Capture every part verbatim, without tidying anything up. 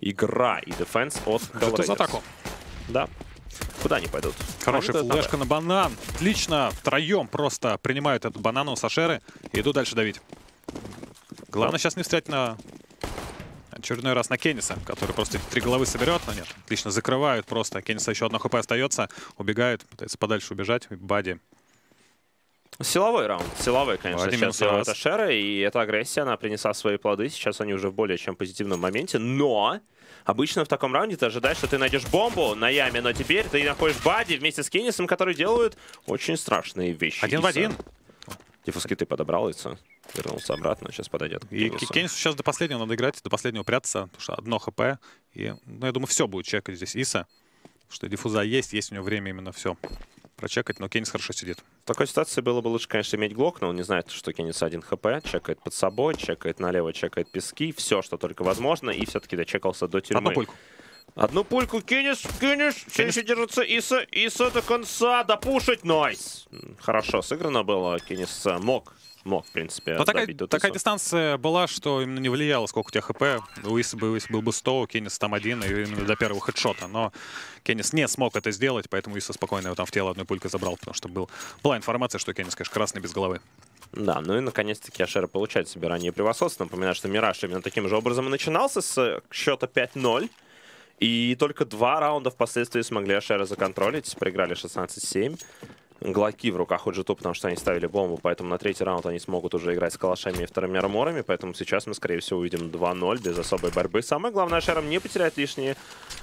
игра и дефенс от HellRaisers. Это за атаку. Да. Куда они пойдут? Хорошая флешка на банан. Отлично. Втроем просто принимают эту банану у Сашеры и идут дальше давить. Главное сейчас не встать на очередной раз на Кенниса, который просто три головы соберет, но нет. Отлично закрывают просто. Кенниса еще одна хп остается. Убегают. Пытается подальше убежать. Бадди. Силовой раунд. Силовой, конечно, сейчас делает Ашера, и эта агрессия, она принесла свои плоды. Сейчас они уже в более чем позитивном моменте, но обычно в таком раунде ты ожидаешь, что ты найдешь бомбу на яме, но теперь ты находишь Бадди вместе с Кеннисом, которые делают очень страшные вещи. Один Иса. в один. Диффузки ты подобрал, Иса. Вернулся обратно, сейчас подойдет. И Кеннису сейчас до последнего надо играть, до последнего прятаться, потому что одно хп, и, ну, я думаю, все будет чекать здесь Иса, что диффуза есть, есть у него время именно все прочекать, но Кеннис хорошо сидит. В такой ситуации было бы лучше, конечно, иметь глок, но он не знает, что Кеннис один хп, чекает под собой, чекает налево, чекает пески, все, что только возможно, и все-таки дочекался до тюрьмы. Одну пульку. Одну пульку, Кеннис, Кеннис, все еще держится, Иса, Иса до конца, допушить, найс! Хорошо сыграно было, Кеннис мог, мог, в принципе, но такая, такая дистанция была, что именно не влияло, сколько у тебя хп, у Иса был, был бы сто, у Кенниса там один, и именно до первого хедшота, но Кеннис не смог это сделать, поэтому Иса спокойно его там в тело одной пулькой забрал, потому что был, была информация, что Кеннис, конечно, красный без головы. Да, ну и наконец-таки Ашера получает себе ранее превосходство. Напоминаю, что Мираж именно таким же образом и начинался с счета пять ноль. И только два раунда впоследствии смогли Ашера законтролить. Проиграли шестнадцать семь. Глоки в руках у джи ту, потому что они ставили бомбу. Поэтому на третий раунд они смогут уже играть с калашами и вторыми арморами. Поэтому сейчас мы, скорее всего, увидим два ноль без особой борьбы. Самое главное, Ашерам не потерять лишние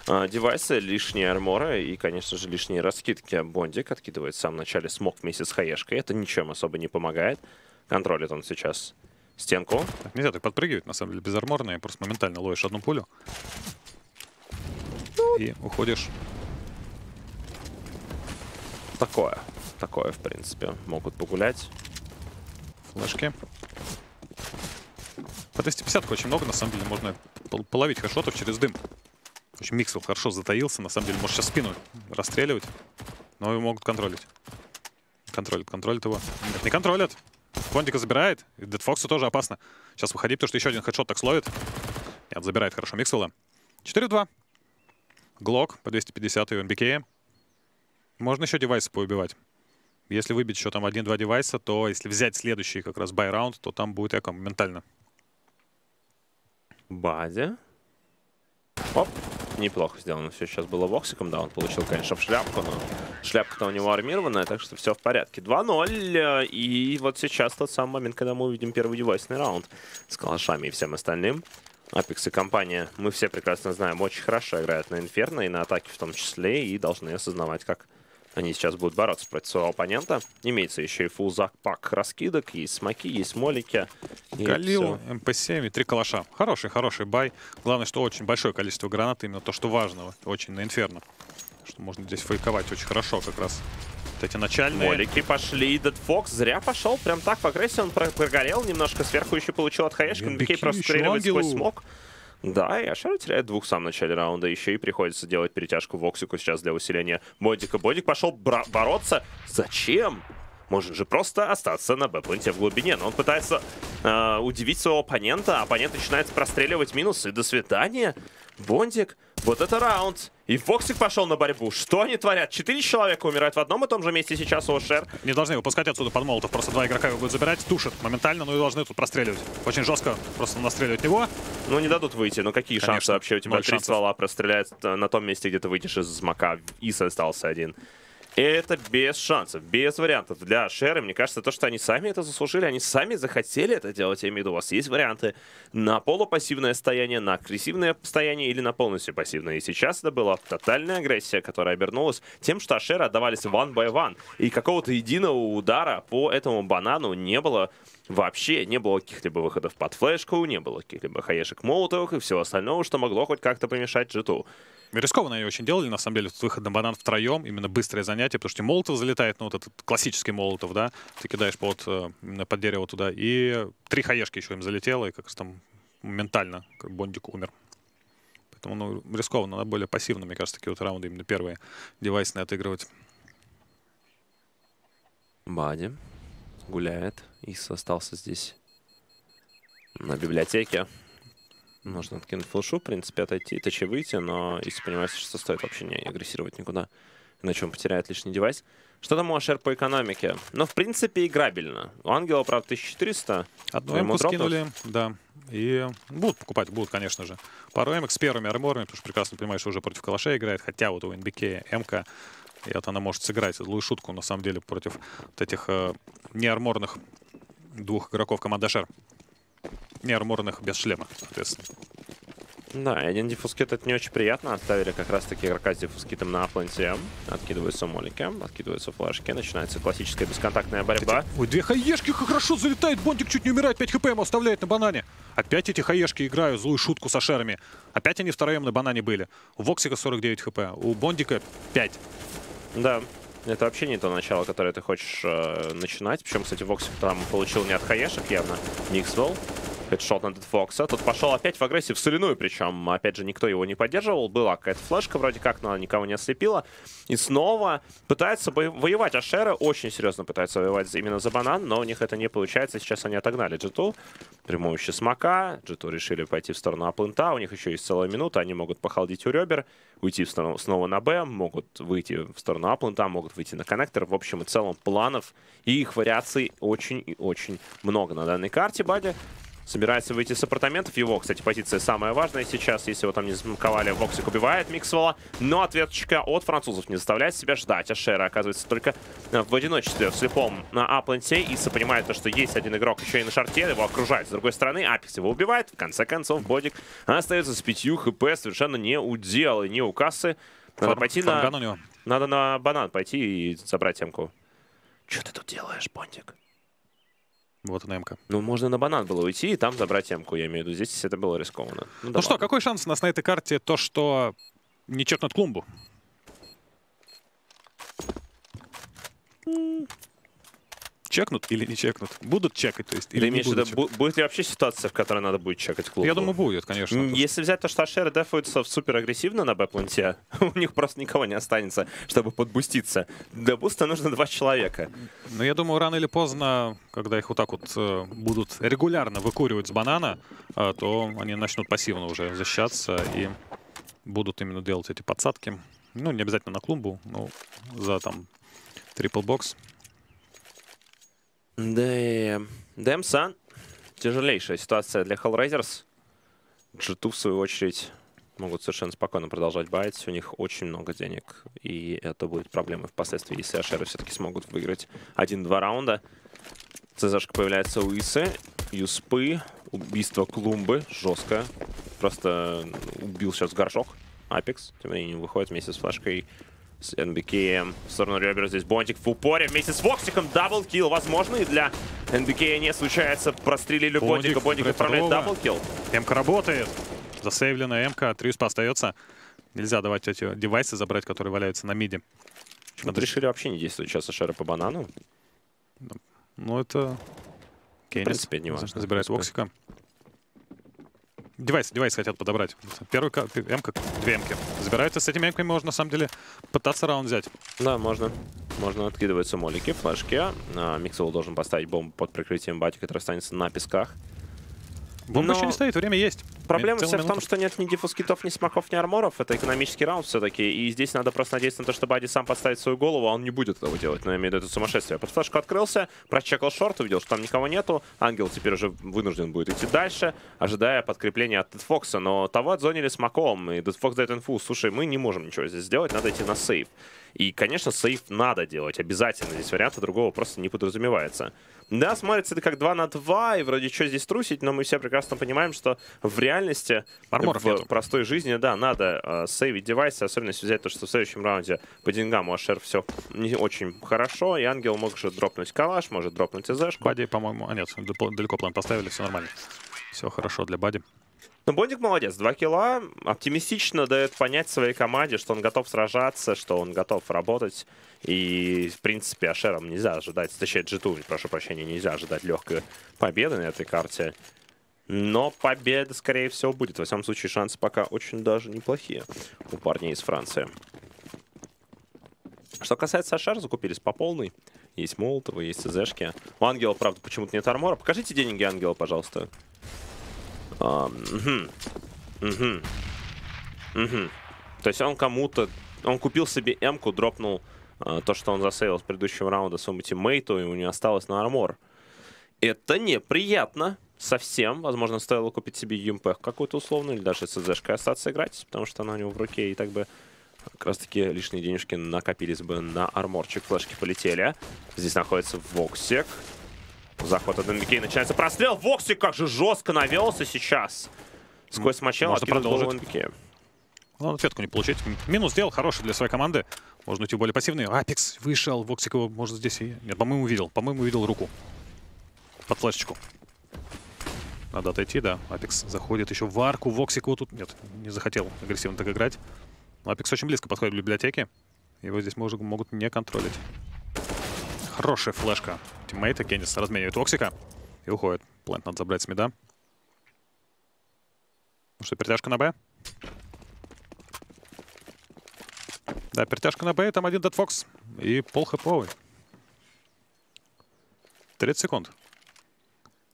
э, девайсы, лишние арморы и, конечно же, лишние раскидки. Бондик откидывает в самом начале смог вместе с хаешкой. Это ничем особо не помогает. Контролит он сейчас стенку. Так, нельзя так подпрыгивать, на самом деле, безарморные. Просто моментально ловишь одну пулю. И уходишь. Такое. Такое, в принципе. Могут погулять. Флешки. По двести пятьдесят очень много, на самом деле. Можно пол половить хэшотов через дым. Очень Миксел хорошо затаился. На самом деле, может сейчас спину расстреливать. Но его могут контролить. Контролит, контролит его. Нет, не контролят. Кондика забирает. И DeadFox'у тоже опасно. Сейчас выходить, потому что еще один хэшот так словит. Нет, забирает хорошо Миксвелла. четыре в два. Глок по двести пятьдесят и эн би кей. Можно еще девайсы поубивать. Если выбить еще там один-два девайса, то если взять следующий как раз бай-раунд, то там будет эко моментально. Бадди. Оп. Неплохо сделано. Все сейчас было Воксиком. Да, он получил, конечно, в шляпку, но шляпка-то у него армированная, так что все в порядке. два ноль. И вот сейчас тот самый момент, когда мы увидим первый девайсный раунд с калашами и всем остальным. Apex и компания, мы все прекрасно знаем, очень хорошо играют на Инферно и на атаке в том числе, и должны осознавать, как они сейчас будут бороться против своего оппонента. Имеется еще и фулл-закпак раскидок, есть смоки, есть молики. Галил, эм пэ семь и три калаша. Хороший-хороший бай. Главное, что очень большое количество гранат, именно то, что важного, очень на Инферно. Что можно здесь фейковать очень хорошо как раз. Эти начальные. Молики пошли, DeadFox зря пошел, прям так в агрессии он прогорел немножко, сверху еще получил от хаешки, эн би кей просто стреливает сквозь смог. Да, и Ашера теряет двух в самом начале раунда, еще и приходится делать перетяжку Воксику сейчас для усиления Бодика. Бодик пошел бороться. Зачем? Может же просто остаться на б-пленте в глубине, но он пытается э, удивить своего оппонента, оппонент начинает простреливать минусы, и до свидания. Бондик, вот это раунд. И Фоксик пошел на борьбу. Что они творят? Четыре человека умирают в одном и том же месте сейчас у Ашер. Не должны выпускать отсюда под молотов. Просто два игрока его будут забирать. Тушат моментально, ну и должны тут простреливать. Очень жестко просто настреливать него. Ну не дадут выйти. Ну какие Конечно. шансы вообще? У тебя три ствола простреляют на том месте, где ты выйдешь из смока. Иса остался один. Это без шансов, без вариантов для Ашеры. Мне кажется, то, что они сами это заслужили, они сами захотели это делать. Я имею в виду, у вас есть варианты на полупассивное состояние, на агрессивное состояние или на полностью пассивное. И сейчас это была тотальная агрессия, которая обернулась тем, что Ашеры отдавались one by one. И какого-то единого удара по этому банану не было вообще. Не было каких-либо выходов под флешку, не было каких-либо хаешек молотовых и всего остального, что могло хоть как-то помешать джи ту. Рискованно они очень делали, на самом деле, тут выход на банан втроем, именно быстрое занятие, потому что молотов залетает, ну вот этот классический молотов, да, ты кидаешь под, под дерево туда, и три хаешки еще им залетело, и как раз там моментально как Бондик умер. Поэтому, ну, рискованно, надо более пассивно, мне кажется, такие вот раунды, именно первые девайсные отыгрывать. Бадди гуляет, Ис остался здесь на библиотеке. Можно откинуть флешу, в принципе, отойти, точнее выйти, но если понимаешь, что стоит вообще не агрессировать никуда, иначе он потеряет лишний девайс. Что там у Ашер по экономике? Ну, в принципе, играбельно. У Ангела, правда, тысяча четыреста. Одну эмку скинули, да. И будут покупать, будут, конечно же. Пару эмок с первыми арморами, потому что прекрасно понимаешь, что уже против калаша играет. Хотя вот у эн би кей эмка, и вот она может сыграть злую шутку, на самом деле, против вот этих э, неарморных двух игроков команды Ашер. Неарморных без шлема, соответственно. Да, и один диффускит — это не очень приятно. Оставили как раз-таки игрока с диффускитом на апленте. Откидываются молики, откидываются флешки. Начинается классическая бесконтактная борьба. Ой, две хаешки, как хорошо залетает. Бондик чуть не умирает, пять хп ему оставляет на банане. Опять эти хаешки играют злую шутку с ашерами. Опять они втроем на банане были. У Воксика сорок девять хп, у Бондика пять. Да, это вообще не то начало, которое ты хочешь э, начинать. Причем, кстати, Воксик там получил не от хаешек явно. Миксвелл. Хедшот на DeadFox. Тут пошел опять в агрессию в соляную, причем, опять же, никто его не поддерживал. Была какая-то флешка вроде как, но она никого не ослепила. И снова пытается воевать. Ашеры очень серьезно пытаются воевать именно за банан, но у них это не получается. Сейчас они отогнали джи ту. Прямующий смока. джи ту решили пойти в сторону аплента. У них еще есть целая минута. Они могут похолодить у ребер, уйти в сторону, снова на Б, могут выйти в сторону аплента, могут выйти на коннектор. В общем и целом планов и их вариаций очень и очень много на данной карте. Бади собирается выйти с апартаментов. Его, кстати, позиция самая важная сейчас. Если его там не замаковали, Воксик убивает Миксвелла. Но ответочка от французов не заставляет себя ждать. Ашера оказывается только в одиночестве, в слепом на апленте. Иса понимает то, что есть один игрок еще и на шарте. Его окружает с другой стороны. Апекс его убивает. В конце концов, Бодик остается с пятью хп. Совершенно не удел и не у кассы. Надо Фар пойти на... Надо на банан пойти и забрать эмку. Что ты тут делаешь, Бондик? Вот она эмка. Ну, можно на банан было уйти и там забрать эмку, я имею в виду. Здесь это было рискованно. Ну, ну что, какой шанс у нас на этой карте то, что не чекнут клумбу? Чекнут или не чекнут? Будут чекать, то есть, или не будут чекать? Будет ли вообще ситуация, в которой надо будет чекать клумбу? Я думаю, будет, конечно. Если взять то, что Ашеры дефаются супер агрессивно на Б-планте, у них просто никого не останется, чтобы подбуститься. Для буста нужно два человека. Но я думаю, рано или поздно, когда их вот так вот э, будут регулярно выкуривать с банана, э, то они начнут пассивно уже защищаться и будут именно делать эти подсадки. Ну, не обязательно на клумбу, но за там трипл-бокс. Дэм, Дэм Сан. Тяжелейшая ситуация для HellRaisers. джи ту, в свою очередь, могут совершенно спокойно продолжать баять. У них очень много денег, и это будет проблемой впоследствии, если Ашеры все-таки смогут выиграть один-два раунда. ЦЗшка появляется у Исы. Юспы. Убийство клумбы. Жестко. Просто убил сейчас горшок. Апекс. Тем временем выходит вместе с флешкой. С эн би кей в сторону ребер. Здесь Бонтик в упоре вместе с Воксиком. Даблкил возможно, и для эн би кей не случается. Прострелили Бонтика. Бонтик отправляет даблкил. М-ка работает. Засейвлена М-ка. Три юспа остается. Нельзя давать эти девайсы забрать, которые валяются на миде. Почему-то решили вообще не действовать сейчас Ашера по банану. Ну это... Кенниss. В принципе, не важно. Забирает Воксика. Девайс, девайс хотят подобрать. Первый эмка, две эмки. Забираются, с этими эмками можно, на самом деле, пытаться раунд взять. Да, можно. Можно, откидываются молики, флешки. А, Миксвелл должен поставить бомбу под прикрытием Бати, который останется на песках. Бомба еще не стоит, время есть. Проблема вся в том, что нет ни диффускитов, ни смоков, ни арморов. Это экономический раунд все-таки. И здесь надо просто надеяться на то, что Бадди сам подставит свою голову, а он не будет этого делать. Но я имею в виду это сумасшествие. Под флешку открылся, прочекал шорт, увидел, что там никого нету. Ангел теперь уже вынужден будет идти дальше, ожидая подкрепления от DeadFox'а. Но того отзонили смоком, и DeadFox дает инфу. Слушай, мы не можем ничего здесь сделать, надо идти на сейв. И, конечно, сейв надо делать обязательно. Здесь варианта другого просто не подразумевается. Да, смотрится это как два на два, и вроде что здесь трусить, но мы все прекрасно понимаем, что в реальности, арморов в нету. Простой жизни, да, надо э, сейвить девайсы, особенно если взять то, что в следующем раунде по деньгам у Ашер все не очень хорошо, и Ангел может же дропнуть калаш, может дропнуть ИЗшку. Бадди, по-моему, а нет, далеко план поставили, все нормально. Все хорошо для Бадди. Ну, Бондик молодец, два килла, оптимистично дает понять своей команде, что он готов сражаться, что он готов работать. И, в принципе, Ашерам нельзя ожидать, точнее, джи ту, прошу прощения, нельзя ожидать легкой победы на этой карте. Но победа, скорее всего, будет. Во всяком случае, шансы пока очень даже неплохие у парней из Франции. Что касается Ашер, закупились по полной. Есть Молотовы, есть ЦЗшки. У Ангела, правда, почему-то нет армора. Покажите деньги Ангела, пожалуйста. Um, угу. Угу. Угу. То есть он кому-то... Он купил себе М-ку, дропнул uh, то, что он засейвил с предыдущего раунда своему тиммейту, и у него осталось на армор. Это неприятно совсем. Возможно, стоило купить себе ЮМП какую-то условную, или даже СЗшкой остаться играть, потому что она у него в руке, и так бы как раз-таки лишние денежки накопились бы на арморчик. Флешки полетели. Здесь находится Voxic. Захват от эн би кей, начинается прострел. Voxic как же жестко навелся сейчас. Сквозь мочал откинул голову эн би кей. Ну, ответку не получить. Минус сделал хороший для своей команды. Можно уйти более пассивный. Apex вышел. Voxic его, может, здесь и... Нет, по-моему, увидел. По-моему, увидел руку. Под флешечку. Надо отойти, да. Apex заходит еще в арку. Voxic его тут... Нет, не захотел агрессивно так играть. Но Apex очень близко подходит к библиотеке. Его здесь может, могут не контролить. Хорошая флешка. Тиммейта Kenniss разменивает Voxic и уходит. Плент надо забрать с мида. Ну что, перетяжка на Б? Да, перетяжка на Б, там один DeadFox. И пол хэповый. тридцать секунд.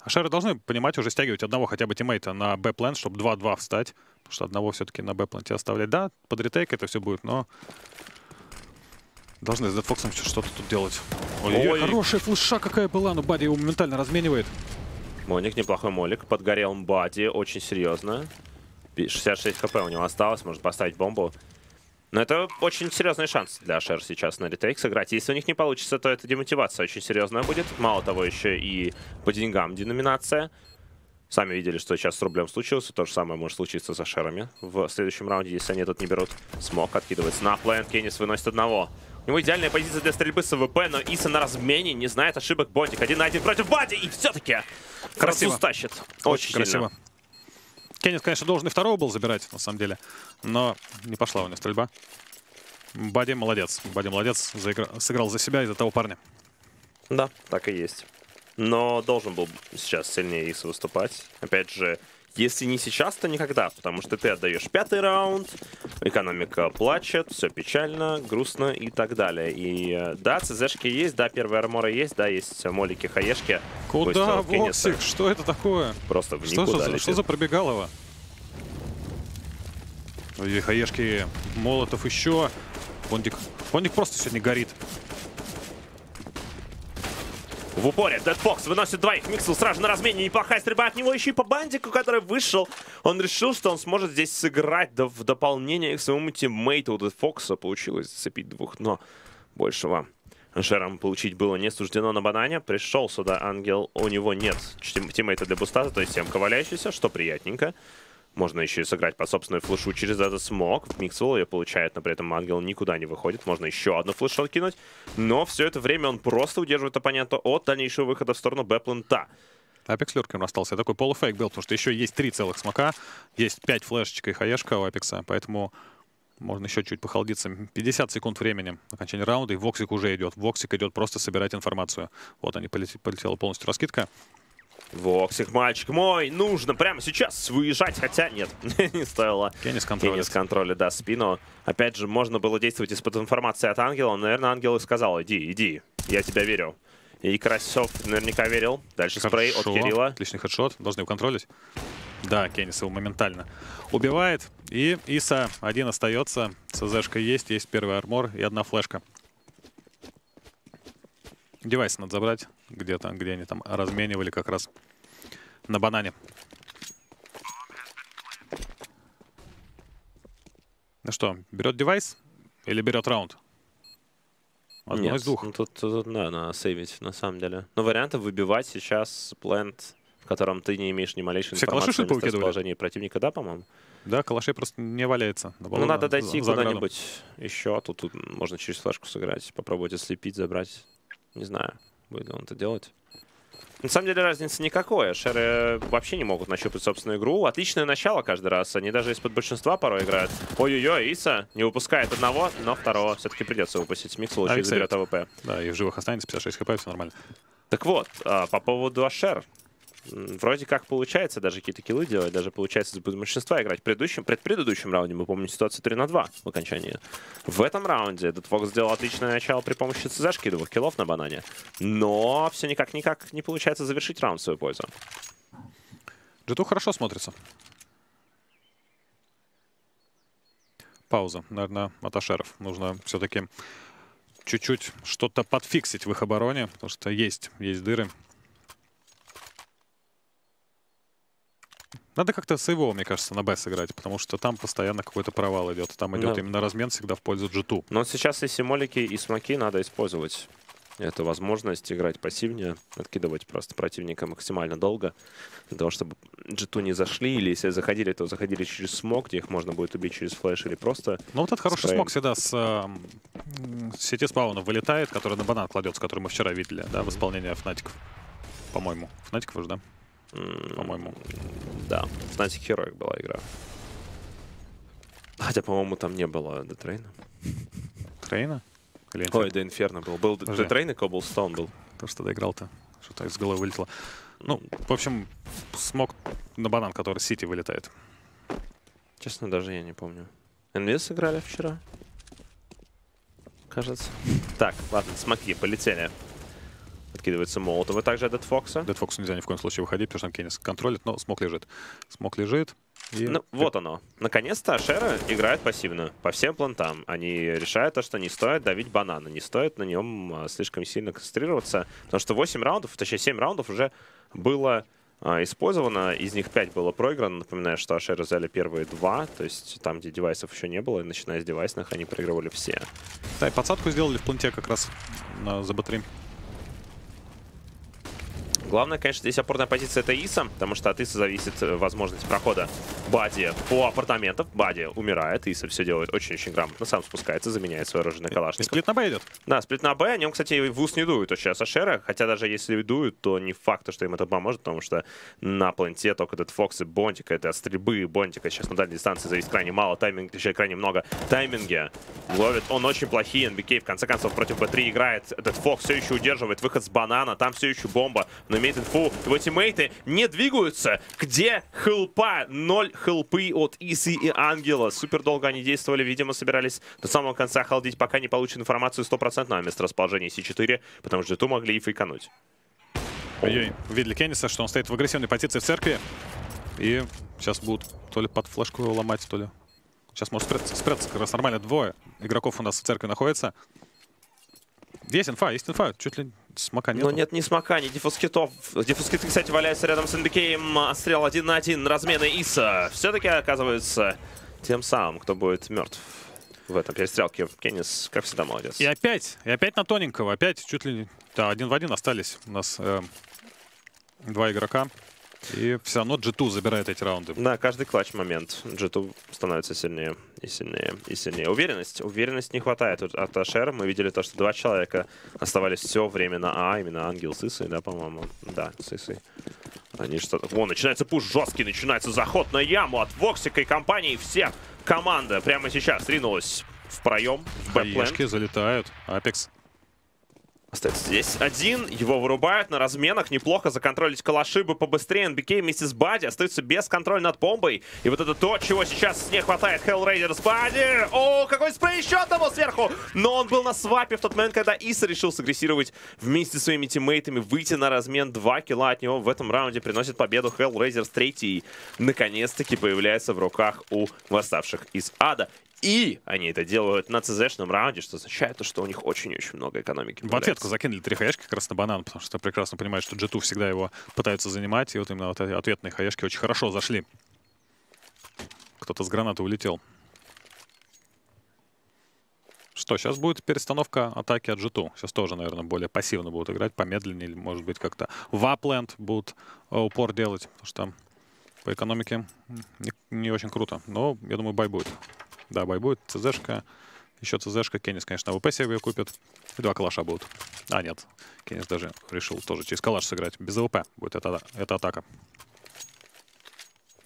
А шары должны, понимать, уже стягивать одного хотя бы тиммейта на Б-плент, чтобы два-два встать. Потому что одного все-таки на Б-пленте оставлять. Да, под ретейк это все будет, но... Должны с DeadFox'ом что-то тут делать. Ой, Ой, хорошая флеша какая была, но Baddi его моментально разменивает. Моник, неплохой молик. Подгорел Baddi очень серьезно. шестьдесят шесть хп у него осталось, может поставить бомбу. Но это очень серьезный шанс для Шер сейчас на ретейк сыграть. Если у них не получится, то это демотивация очень серьезная будет. Мало того, еще и по деньгам деноминация. Сами видели, что сейчас с рублем случилось. То же самое может случиться со Шерами в следующем раунде, если они этот не берут. Смок откидывается на плент. Kenniss выносит одного. У него идеальная позиция для стрельбы с АВП, но Иса на размене не знает ошибок. Бондик один на один против Baddi. И все-таки красиво стащит. Очень, очень красиво. Kenniss, конечно, должен и второго был забирать, на самом деле. Но не пошла у него стрельба. Baddi молодец. Baddi молодец. Заигра... Сыграл за себя и за того парня. Да, так и есть. Но должен был сейчас сильнее Иса выступать. Опять же, если не сейчас, то никогда. Потому что ты отдаешь пятый раунд, экономика плачет, все печально, грустно и так далее. И да, ЦЗшки есть, да, первые арморы есть, да, есть молики, хаешки. Куда, Voxic? Что это такое? Просто в никуда летит. Что за пробегалово? Ой, хаешки, молотов еще. Бондик. Бондик просто сегодня горит. В упоре. DeadFox выносит двоих. Mixwell сразу же на размене. Неплохая стрельба от него. Еще и по Бандику, который вышел. Он решил, что он сможет здесь сыграть до в дополнение к своему тиммейту. У DeadFox'а получилось зацепить двух, но большего Шерам получить было не суждено на банане. Пришел сюда Angel. У него нет тиммейта для буста, то есть всем коваляющийся, что приятненько. Можно еще и сыграть по собственную флешу через этот смог. Mixwell ее получает, но при этом Angel никуда не выходит. Можно еще одну флешу откинуть. Но все это время он просто удерживает оппонента от дальнейшего выхода в сторону Б-плента. Apex лёрком остался. Я такой полуфейк был, потому что еще есть три целых смока. Есть пять флешечек и хаешка у Apex. Поэтому можно еще чуть похолодиться. пятьдесят секунд времени окончания раунда. И Voxic уже идет. Voxic идет просто собирать информацию. Вот они, полетела полностью раскидка. Voxic, мальчик мой, нужно прямо сейчас выезжать, хотя нет, не стоило. Kenniss контроля, да, спину. Опять же, можно было действовать из-под информации от Ангела. Наверное, Ангел и сказал, иди, иди, я тебя верю. И Карасев наверняка верил. Дальше Хорошо. Спрей от Кирилла. Отличный хедшот, должны его контролить. Да, Kenniss его моментально убивает. И Иса один остается, СЗшка есть, есть первый армор и одна флешка. Девайс надо забрать, где-то, где они там разменивали как раз на банане. Ну что, берет девайс или берет раунд? Одно Нет, из двух. Ну, тут, тут, тут да, надо сейвить, на самом деле. Но вариантов выбивать сейчас плент, в котором ты не имеешь ни малейшей информации о местоположении противника, да, по-моему? Да, калашей просто не валяется. Ну, надо дойти куда-нибудь еще. Тут, тут можно через флешку сыграть, попробовать ослепить, забрать. Не знаю, будет ли он это делать. На самом деле разницы никакой. Шеры вообще не могут нащупать собственную игру. Отличное начало каждый раз. Они даже из-под большинства порой играют. Ой-ой-ой, Иса не выпускает одного, но второго все-таки придется выпустить. Mixwell еще и заберет АВП. Да, и в живых останется пятьдесят шесть хп, все нормально. Так вот, по поводу Шер. Вроде как получается даже какие-то киллы делать, даже получается из-под большинства играть. В предыдущем, предпредыдущем раунде мы помним ситуацию три на два в окончании. В этом раунде DeadFox сделал отличное начало при помощи ЦЗшки, двух киллов на банане. Но все никак-никак не получается завершить раунд в свою пользу. джи ту хорошо смотрится. Пауза, наверное, от Ашеров. Нужно все-таки чуть-чуть что-то подфиксить в их обороне, потому что есть, есть дыры. Надо как-то с его, мне кажется, на Б сыграть, потому что там постоянно какой-то провал идет. Там идет да. именно размен всегда в пользу джи ту. Но сейчас и символики, и смоки надо использовать. Это возможность играть пассивнее, откидывать просто противника максимально долго, для того, чтобы джи ту не зашли, или если заходили, то заходили через смог, где их можно будет убить через флэш или просто... Ну вот этот хороший спрей. Смог всегда с э, сети спаунов вылетает, который на банан кладется, который мы вчера видели, да, в исполнении Фнатиков. По-моему. Фнатиков уже, да? По-моему. Да. Fnatic Heroic была игра. Хотя, по-моему, там не было Детрейна. Трейна? Ой, да, Инферно был. Был Детрейн и Коблстоун был. То, что доиграл-то. Что-то из головы вылетело. Ну, в общем, смог на банан, который Сити вылетает. Честно, даже я не помню. Envis играли вчера. Кажется. Так, ладно, смоки, полетели. Откидывается молотовы также от DeadFox. DeadFox нельзя ни в коем случае выходить, потому что там Кеннис контролит, но смог лежит. Смог лежит. И... Ну, вот оно. Наконец-то Ашера играет пассивно по всем плантам. Они решают то, что не стоит давить банана, не стоит на нем слишком сильно концентрироваться, потому что восемь раундов, точнее семь раундов уже было а, использовано, из них пять было проиграно. Напоминаю, что Ашера взяли первые два, то есть там, где девайсов еще не было, и начиная с девайсных, они проигрывали все. Да, и подсадку сделали в планте как раз на, за бэ три. Главное, конечно, здесь опорная позиция — это Иса, потому что от Иса зависит возможность прохода Бадди по апартаментам. Бадди умирает, Иса все делает очень-очень грамотно, сам спускается, заменяет свое оружие на калашников. И сплит на Б идет. Да, сплит на Б, о нем, кстати, в ус не дуют сейчас Ашера, хотя даже если дуют, то не факт, что им это поможет, потому что на планете только DeadFox и Бондик, это от стрельбы Бондика сейчас на дальней дистанции зависит крайне мало, тайминг, еще крайне много тайминги ловит, он очень плохий, эн би кей в конце концов против бэ три играет, DeadFox все еще удерживает выход с банана, там все еще бомба, имеет инфу, его тиммейты не двигаются. Где хелпа? Ноль хелпы от Исы и Ангела. Супер долго они действовали, видимо, собирались до самого конца холдить, пока не получат информацию стопроцентно о месторасположении си четыре, потому что ту могли и фейкануть. Ой, видели Кенниса, что он стоит в агрессивной позиции в церкви. И сейчас будут то ли под флешку его ломать, то ли... Сейчас может спрятаться, спрятаться, как раз нормально двое игроков у нас в церкви находится. Есть инфа, есть инфа, чуть ли... Смока нет. Но нет ни смока, ни диффузкитов. Диффузкиты, кстати, валяются рядом с эн би кей. Отстрел один на один. Размены Иса все-таки оказывается тем самым, кто будет мертв в этом перестрелке. Кеннис, как всегда, молодец. И опять, и опять на тоненького. Опять чуть ли не... Да, один в один остались у нас э, два игрока. И все равно джи ту забирает эти раунды. Да, каждый клатч момент. джи ту становится сильнее и сильнее и сильнее. Уверенность. Уверенности не хватает от Ашера. Мы видели то, что два человека оставались все время на А. Именно Ангел с Исой, да, по-моему. Да, с Исой. Они что-то... О, начинается пуш жесткий, начинается заход на яму от Воксика и компании. Вся команда прямо сейчас ринулась в проем. Хаешки залетают. Apex. Остается здесь один, его вырубают на разменах, неплохо законтролить калаши бы побыстрее, эн би кей вместе с Бадди остается без контроля над бомбой, и вот это то, чего сейчас не хватает HellRaisers. Бадди, о, какой спрей еще одного сверху, но он был на свапе в тот момент, когда Иса решил сагрессировать вместе со своими тиммейтами, выйти на размен, два килла от него в этом раунде приносит победу HellRaisers третий, наконец-таки появляется в руках у восставших из ада. И они это делают на цзшном раунде, что означает, что у них очень-очень много экономики. В ответку закинули три хаешки как раз на банан, потому что прекрасно понимают, что джи ту всегда его пытаются занимать. И вот именно вот ответные хаешки очень хорошо зашли. Кто-то с гранаты улетел. Что, сейчас будет перестановка атаки от джи ту. Сейчас тоже, наверное, более пассивно будут играть, помедленнее, или, может быть, как-то в аплэнд будут упор делать. Потому что там по экономике не, не очень круто. Но, я думаю, бай будет. Да, бай будет, цзшка, еще цзшка, Кеннис, конечно, АВП себе купит, и два калаша будут. А, нет, Кеннис даже решил тоже через калаш сыграть, без АВП будет эта, эта атака.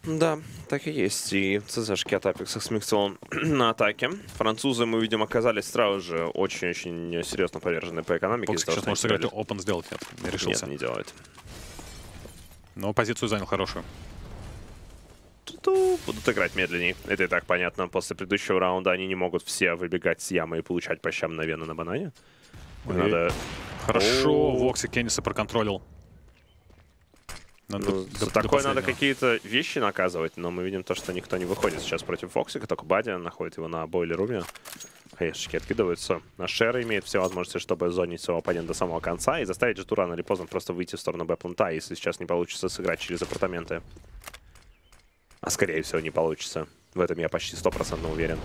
Да, так и есть, и цзшки от Apex с Mixwell на атаке. Французы, мы видим, оказались сразу же очень-очень серьезно повержены по экономике. Фокс сейчас может сыграть, опен сделать, нет, не решился. Нет, не делает. Но позицию занял хорошую. Будут играть медленнее. Это и так понятно. После предыдущего раунда они не могут все выбегать с ямы и получать по щам мгновенно на банане. Надо... Хорошо, Вокс и Кенниса проконтролил. Ну, за такое надо какие-то вещи наказывать, но мы видим то, что никто не выходит сейчас против Фоксика, только Бадди находит его на бойлеруме. Хаешечки откидываются. На Шера имеет все возможности, чтобы зонить своего оппонента до самого конца и заставить G два рано или поздно просто выйти в сторону Б-планта, если сейчас не получится сыграть через апартаменты. А скорее всего не получится. В этом я почти сто процентов уверен.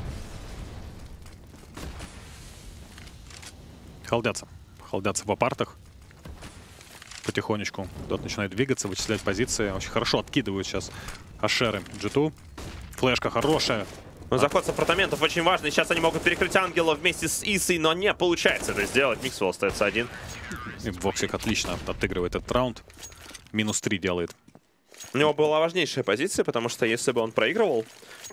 Холдятся. Холдятся в апартах. Потихонечку. Тот начинает двигаться, вычислять позиции. Очень хорошо откидывают сейчас Ашеры джи два. Флешка хорошая. Но заход с апартаментов очень важный. Сейчас они могут перекрыть Ангела вместе с Исой, но не получается это сделать. Миксвелл остается один. И Voxic отлично отыгрывает этот раунд. минус три делает. У него была важнейшая позиция, потому что если бы он проигрывал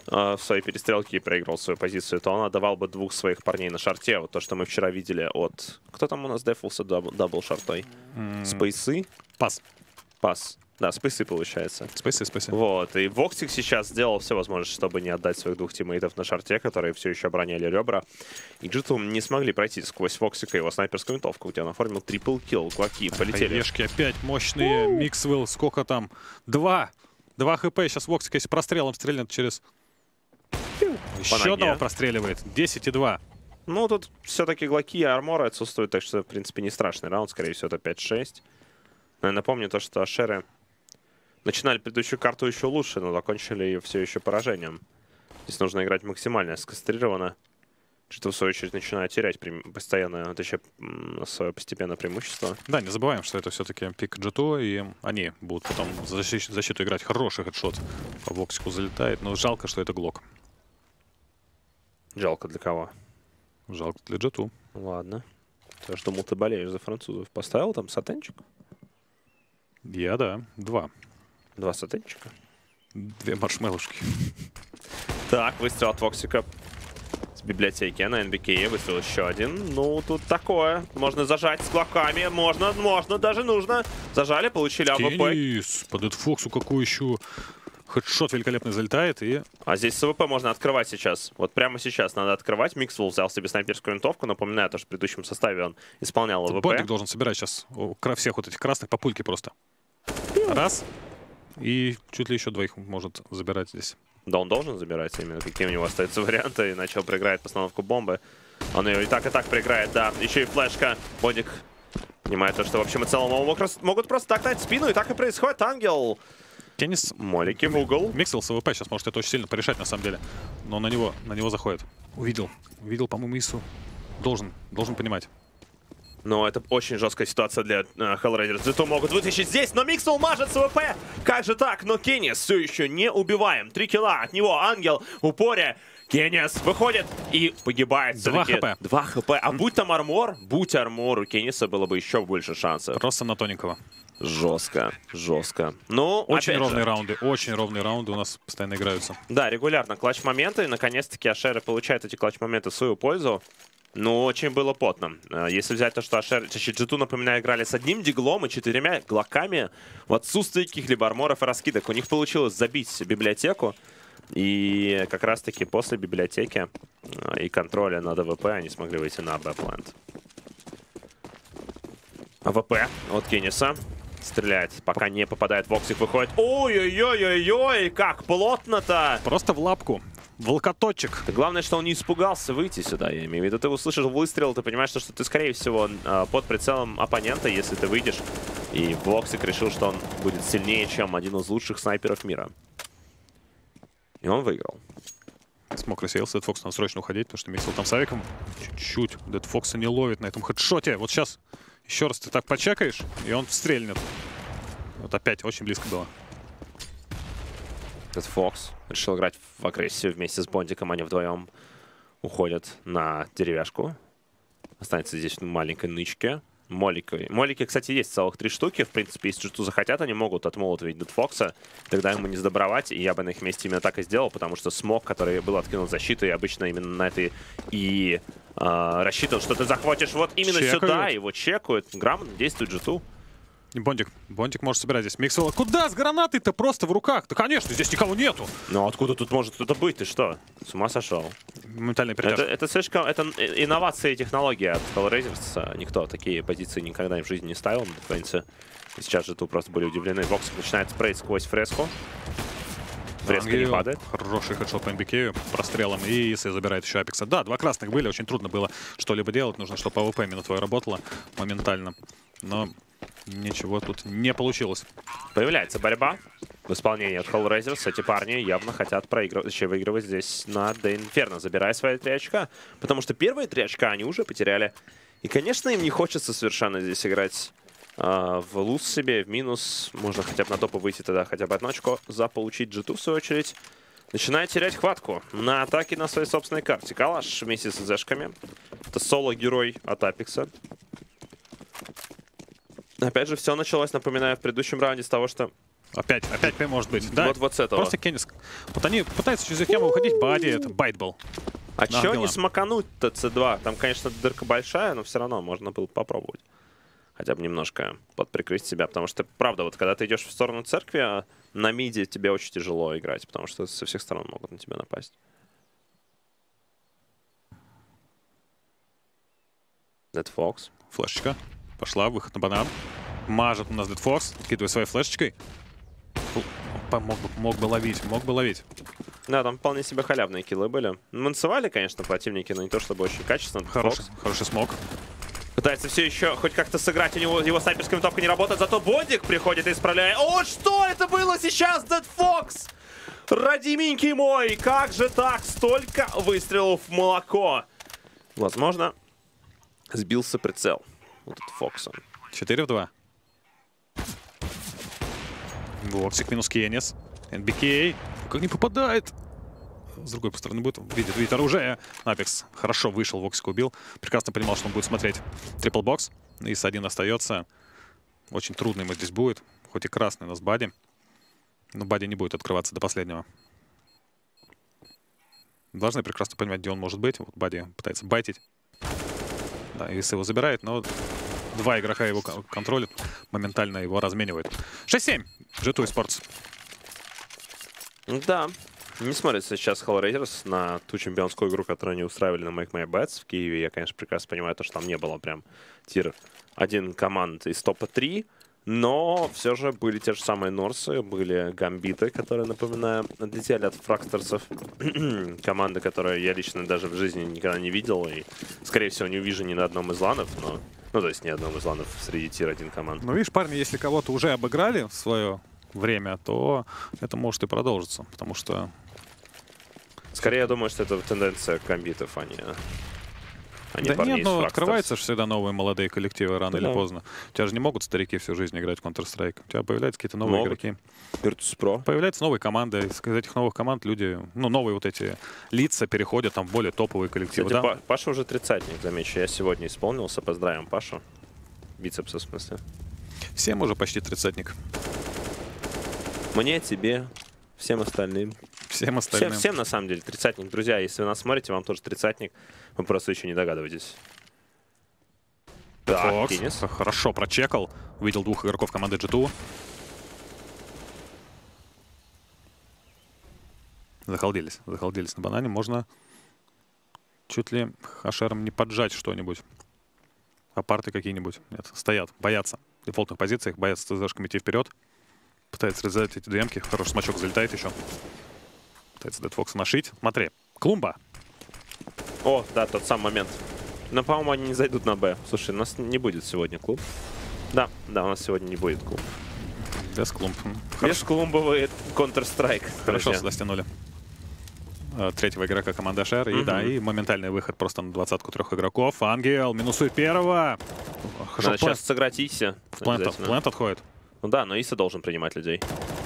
э, в своей перестрелке и проиграл свою позицию, то он отдавал бы двух своих парней на шарте. Вот то, что мы вчера видели от... Кто там у нас дефался дабл, дабл шартой? Mm. Спейсы? Пас. Пас. Да, спейсы получается. Спейсы, спейсы. Вот. И Voxic сейчас сделал все возможное, чтобы не отдать своих двух тиммейтов на шарте, которые все еще обороняли ребра. И джи два не смогли пройти сквозь Voxic и его снайперскую винтовку, где он оформил трипл килл. Кулаки полетели. Хаешки опять мощные. Миксвелл, сколько там? Два. Два хп. Сейчас Voxic, если прострелом стрельнет через... Еще одного простреливает. десять и два. Ну, тут все-таки глоки и арморы отсутствуют, так что, в принципе, не страшный раунд. Скорее всего, это пять-шесть. Но я напомню то, что Ашеры... Начинали предыдущую карту еще лучше, но закончили ее все еще поражением. Здесь нужно играть максимально сконцентрированно. Что в свою очередь начинает терять постоянное, вот еще свое постепенное преимущество. Да, не забываем, что это все-таки пик джи два, и они будут потом за защиту, защиту играть. Хороший хедшот по Voxic'у залетает, но жалко, что это глок. Жалко для кого? Жалко для джи два. Ладно. Я ж думал, ты болеешь за французов. Поставил там сатенчик? Я, да. Два. Два сатенчика. Две маршмеллушки. Так, выстрел от Voxic с библиотеки на эн би кей. Выстрел еще один. Ну, тут такое. Можно зажать с клоками. Можно, можно, даже нужно. Зажали, получили АВП. Денис, по DeadFox'у какой еще хедшот великолепный залетает. И... А здесь с АВП можно открывать сейчас. Вот прямо сейчас надо открывать. Миксвелл взял себе снайперскую винтовку. Напоминаю, что в предыдущем составе он исполнял АВП. Бондик должен собирать сейчас всех вот этих красных папульки просто. Раз. И чуть ли еще двоих может забирать здесь. Да, он должен забирать именно. Какие у него остаются варианты. Иначе он проиграет постановку бомбы. Он ее и так, и так проиграет, да. Еще и флешка. Бондик понимает то, что в общем и целом его могут просто так дать спину. И так и происходит. Ангел. Кенниss. Молики в угол. Миксвелл с АВП сейчас может это очень сильно порешать на самом деле. Но на него, на него заходит. Увидел. Увидел, по-моему, Ису. Должен. Должен понимать. Но это очень жесткая ситуация для uh, HellRaisers. джи два могут вытащить здесь, но Миксвелл мажет с ВП. Как же так? Но Kenniss все еще не убиваем. Три килла от него. Ангел в упоре. Kenniss выходит и погибает. Два хп. Два хп. А будь там армор, будь армор, у Кенниса было бы еще больше шансов. Просто на тоненького. Жестко, жестко. Ну, очень ровные же. раунды, очень ровные раунды у нас постоянно играются. Да, регулярно клатч-моменты. И наконец-таки Ашеры получают эти клатч-моменты в свою пользу. Ну, очень было потно. Если взять то, что Ашер, джи два, напоминаю, играли с одним диглом и четырьмя глоками в отсутствии каких-либо арморов и раскидок. У них получилось забить библиотеку. И как раз-таки после библиотеки и контроля над АВП они смогли выйти на Б-плант. АВП от Кенниса. Стреляет, пока не попадает. Voxic выходит. Ой-ой-ой-ой-ой, как плотно-то! Просто в лапку. Волкоточек. Главное, что он не испугался выйти сюда, я имею в виду. Ты услышишь выстрел, ты понимаешь, что, что ты, скорее всего, под прицелом оппонента, если ты выйдешь. И Voxic решил, что он будет сильнее, чем один из лучших снайперов мира. И он выиграл. Смог рассеялся. DeadFox надо срочно уходить, потому что Миксвелл там с авиком. Чуть-чуть. DeadFox'а не ловит на этом хедшоте. Вот сейчас еще раз ты так почекаешь, и он стрельнет. Вот опять очень близко было. DeadFox решил играть в агрессию вместе с Бондиком. Они вдвоем уходят на деревяшку. Останется здесь в маленькой нычке. Молики. Молики, кстати, есть целых три штуки. В принципе, если что захотят, они могут отмолотовить DeadFox'а. Тогда ему не сдобровать. И я бы на их месте именно так и сделал, потому что смог, который был откинут защитой, обычно именно на этой и э, рассчитан, что ты захватишь вот именно чекают. Сюда. Его чекают. Грамотно действует джи два. Бондик. Бондик может собирать здесь Миксвелла. Куда с гранатой-то? Просто в руках. Да, конечно, здесь никого нету. Ну, откуда тут может кто-то быть? Ты что? С ума сошел. моментальный придёт. Это, это слишком... Это инновации и технологии от HellRaisers. Никто такие позиции никогда в жизни не ставил. Сейчас же тут просто были удивлены. Voxic начинает спрейт сквозь фреску. Фреска Ангел не падает. Хороший хедшот по эн би кей прострелом. И Иса забирает еще Апекса. Да, два красных были. Очень трудно было что-либо делать. Нужно, чтобы АВП именно твоя работала моментально. Но ничего тут не получилось. Появляется борьба в исполнении от HellRaisers. Эти парни явно хотят проигрывать, еще выигрывать здесь на Инферно, забирая свои три очка. Потому что первые три очка они уже потеряли. И, конечно, им не хочется совершенно здесь играть а, в луз себе, в минус. Можно хотя бы на топы выйти тогда, хотя бы одно очко заполучить. джи ту, в свою очередь, начинает терять хватку на атаке на своей собственной карте. Калаш вместе с зэшками. Это соло-герой от Апекса. Опять же, все началось, напоминаю, в предыдущем раунде с того, что... Опять, опять, может быть. Да, вот, вот с этого. Просто Kenniss. Вот они пытаются через их яму уходить, Бадди, это байтбол. А чё не смакануть-то си два? Там, конечно, дырка большая, но все равно можно было попробовать. Хотя бы немножко подприкрыть себя, потому что, правда, вот когда ты идешь в сторону церкви, на миде тебе очень тяжело играть, потому что со всех сторон могут на тебя напасть. DeadFox. Флешечка. Пошла, выход на банан. Мажет у нас DeadFox, откидывает своей флешечкой. Фу, мог, бы, мог бы ловить, мог бы ловить. Да, там вполне себе халявные киллы были. Мансовали, конечно, противники, но не то чтобы очень качественно. Хороший, хороший смог. Пытается все еще хоть как-то сыграть, у него его снайперская винтовка не работает, зато Бондик приходит и исправляет. О, что это было сейчас, DeadFox? Родименький мой, как же так? Столько выстрелов в молоко. Возможно, сбился прицел. Вот этот Фокс. четыре в два. Воксик минус Kenniss. эн би кей. Как не попадает. С другой стороны будет. Видит, видит оружие. Apex хорошо вышел, Воксик убил. Прекрасно понимал, что он будет смотреть. Трипл бокс. И с один остается. Очень трудно ему здесь будет. Хоть и красный у нас Бадди. Но Бадди не будет открываться до последнего. Должны прекрасно понимать, где он может быть. Вот Бадди пытается байтить. Да, Иса его забирает, но два игрока его контролят, моментально его разменивают. шесть-семь. джи ту Esports. Да, не смотрится сейчас HellRaisers на ту чемпионскую игру, которую они устраивали на MakeMyBets в Киеве. Я, конечно, прекрасно понимаю, то, что там не было прям тир один команд из топа три. Но все же были те же самые Норсы, были Гамбиты, которые, напоминаю, отлетели от Фрагстерсов. Команды, которую я лично даже в жизни никогда не видел и, скорее всего, не увижу ни на одном из ланов, но... Ну, то есть ни на одном из ланов среди тир один команд. Ну, видишь, парни, если кого-то уже обыграли в свое время, то это может и продолжиться, потому что... Скорее, я думаю, что это тенденция гамбитов, а не... Они да нет, но открываются же всегда новые молодые коллективы рано да. или поздно. У тебя же не могут старики всю жизнь играть в Counter-Strike. У тебя появляются какие-то новые могут. игроки. Virtus.pro. Появляются новые команды. Из этих новых команд люди, ну, новые вот эти лица переходят там в более топовые коллективы. Кстати, да? Паша уже тридцатник, замечу. Я сегодня исполнился. Поздравим Пашу. Бицепс, в смысле. Всем уже почти тридцатник. Мне, тебе, всем остальным. Всем остальным. Всем, всем, на самом деле, тридцатник. Друзья, если вы нас смотрите, вам тоже тридцатник. Вы просто еще не догадываетесь. Да, Фокс. Kenniss. Хорошо прочекал. Увидел двух игроков команды джи ту. Захолдились. Захолдились на банане. Можно чуть ли хашером не поджать что-нибудь. Апарты какие-нибудь. Нет, стоят. Боятся. В дефолтных позициях. Боятся ТЗшками идти вперед. Пытается разрезать эти демки. Хороший смачок залетает еще. Пытается DeadFox нашить. Смотри. Клумба. О, да, тот самый момент. Но, по-моему, они не зайдут на Б. Слушай, у нас не будет сегодня клуб. Да, да, у нас сегодня не будет клуб. Без клумб. Без клумбовый Counter-Strike. Хорошо сюда стянули третьего игрока команды Шер. И, угу. да, и моментальный выход просто на двадцатку трех игроков. Ангел минусует первого. Хорошо, надо сейчас сыграть Иси. Плент отходит. Ну да, но Иса должен принимать людей.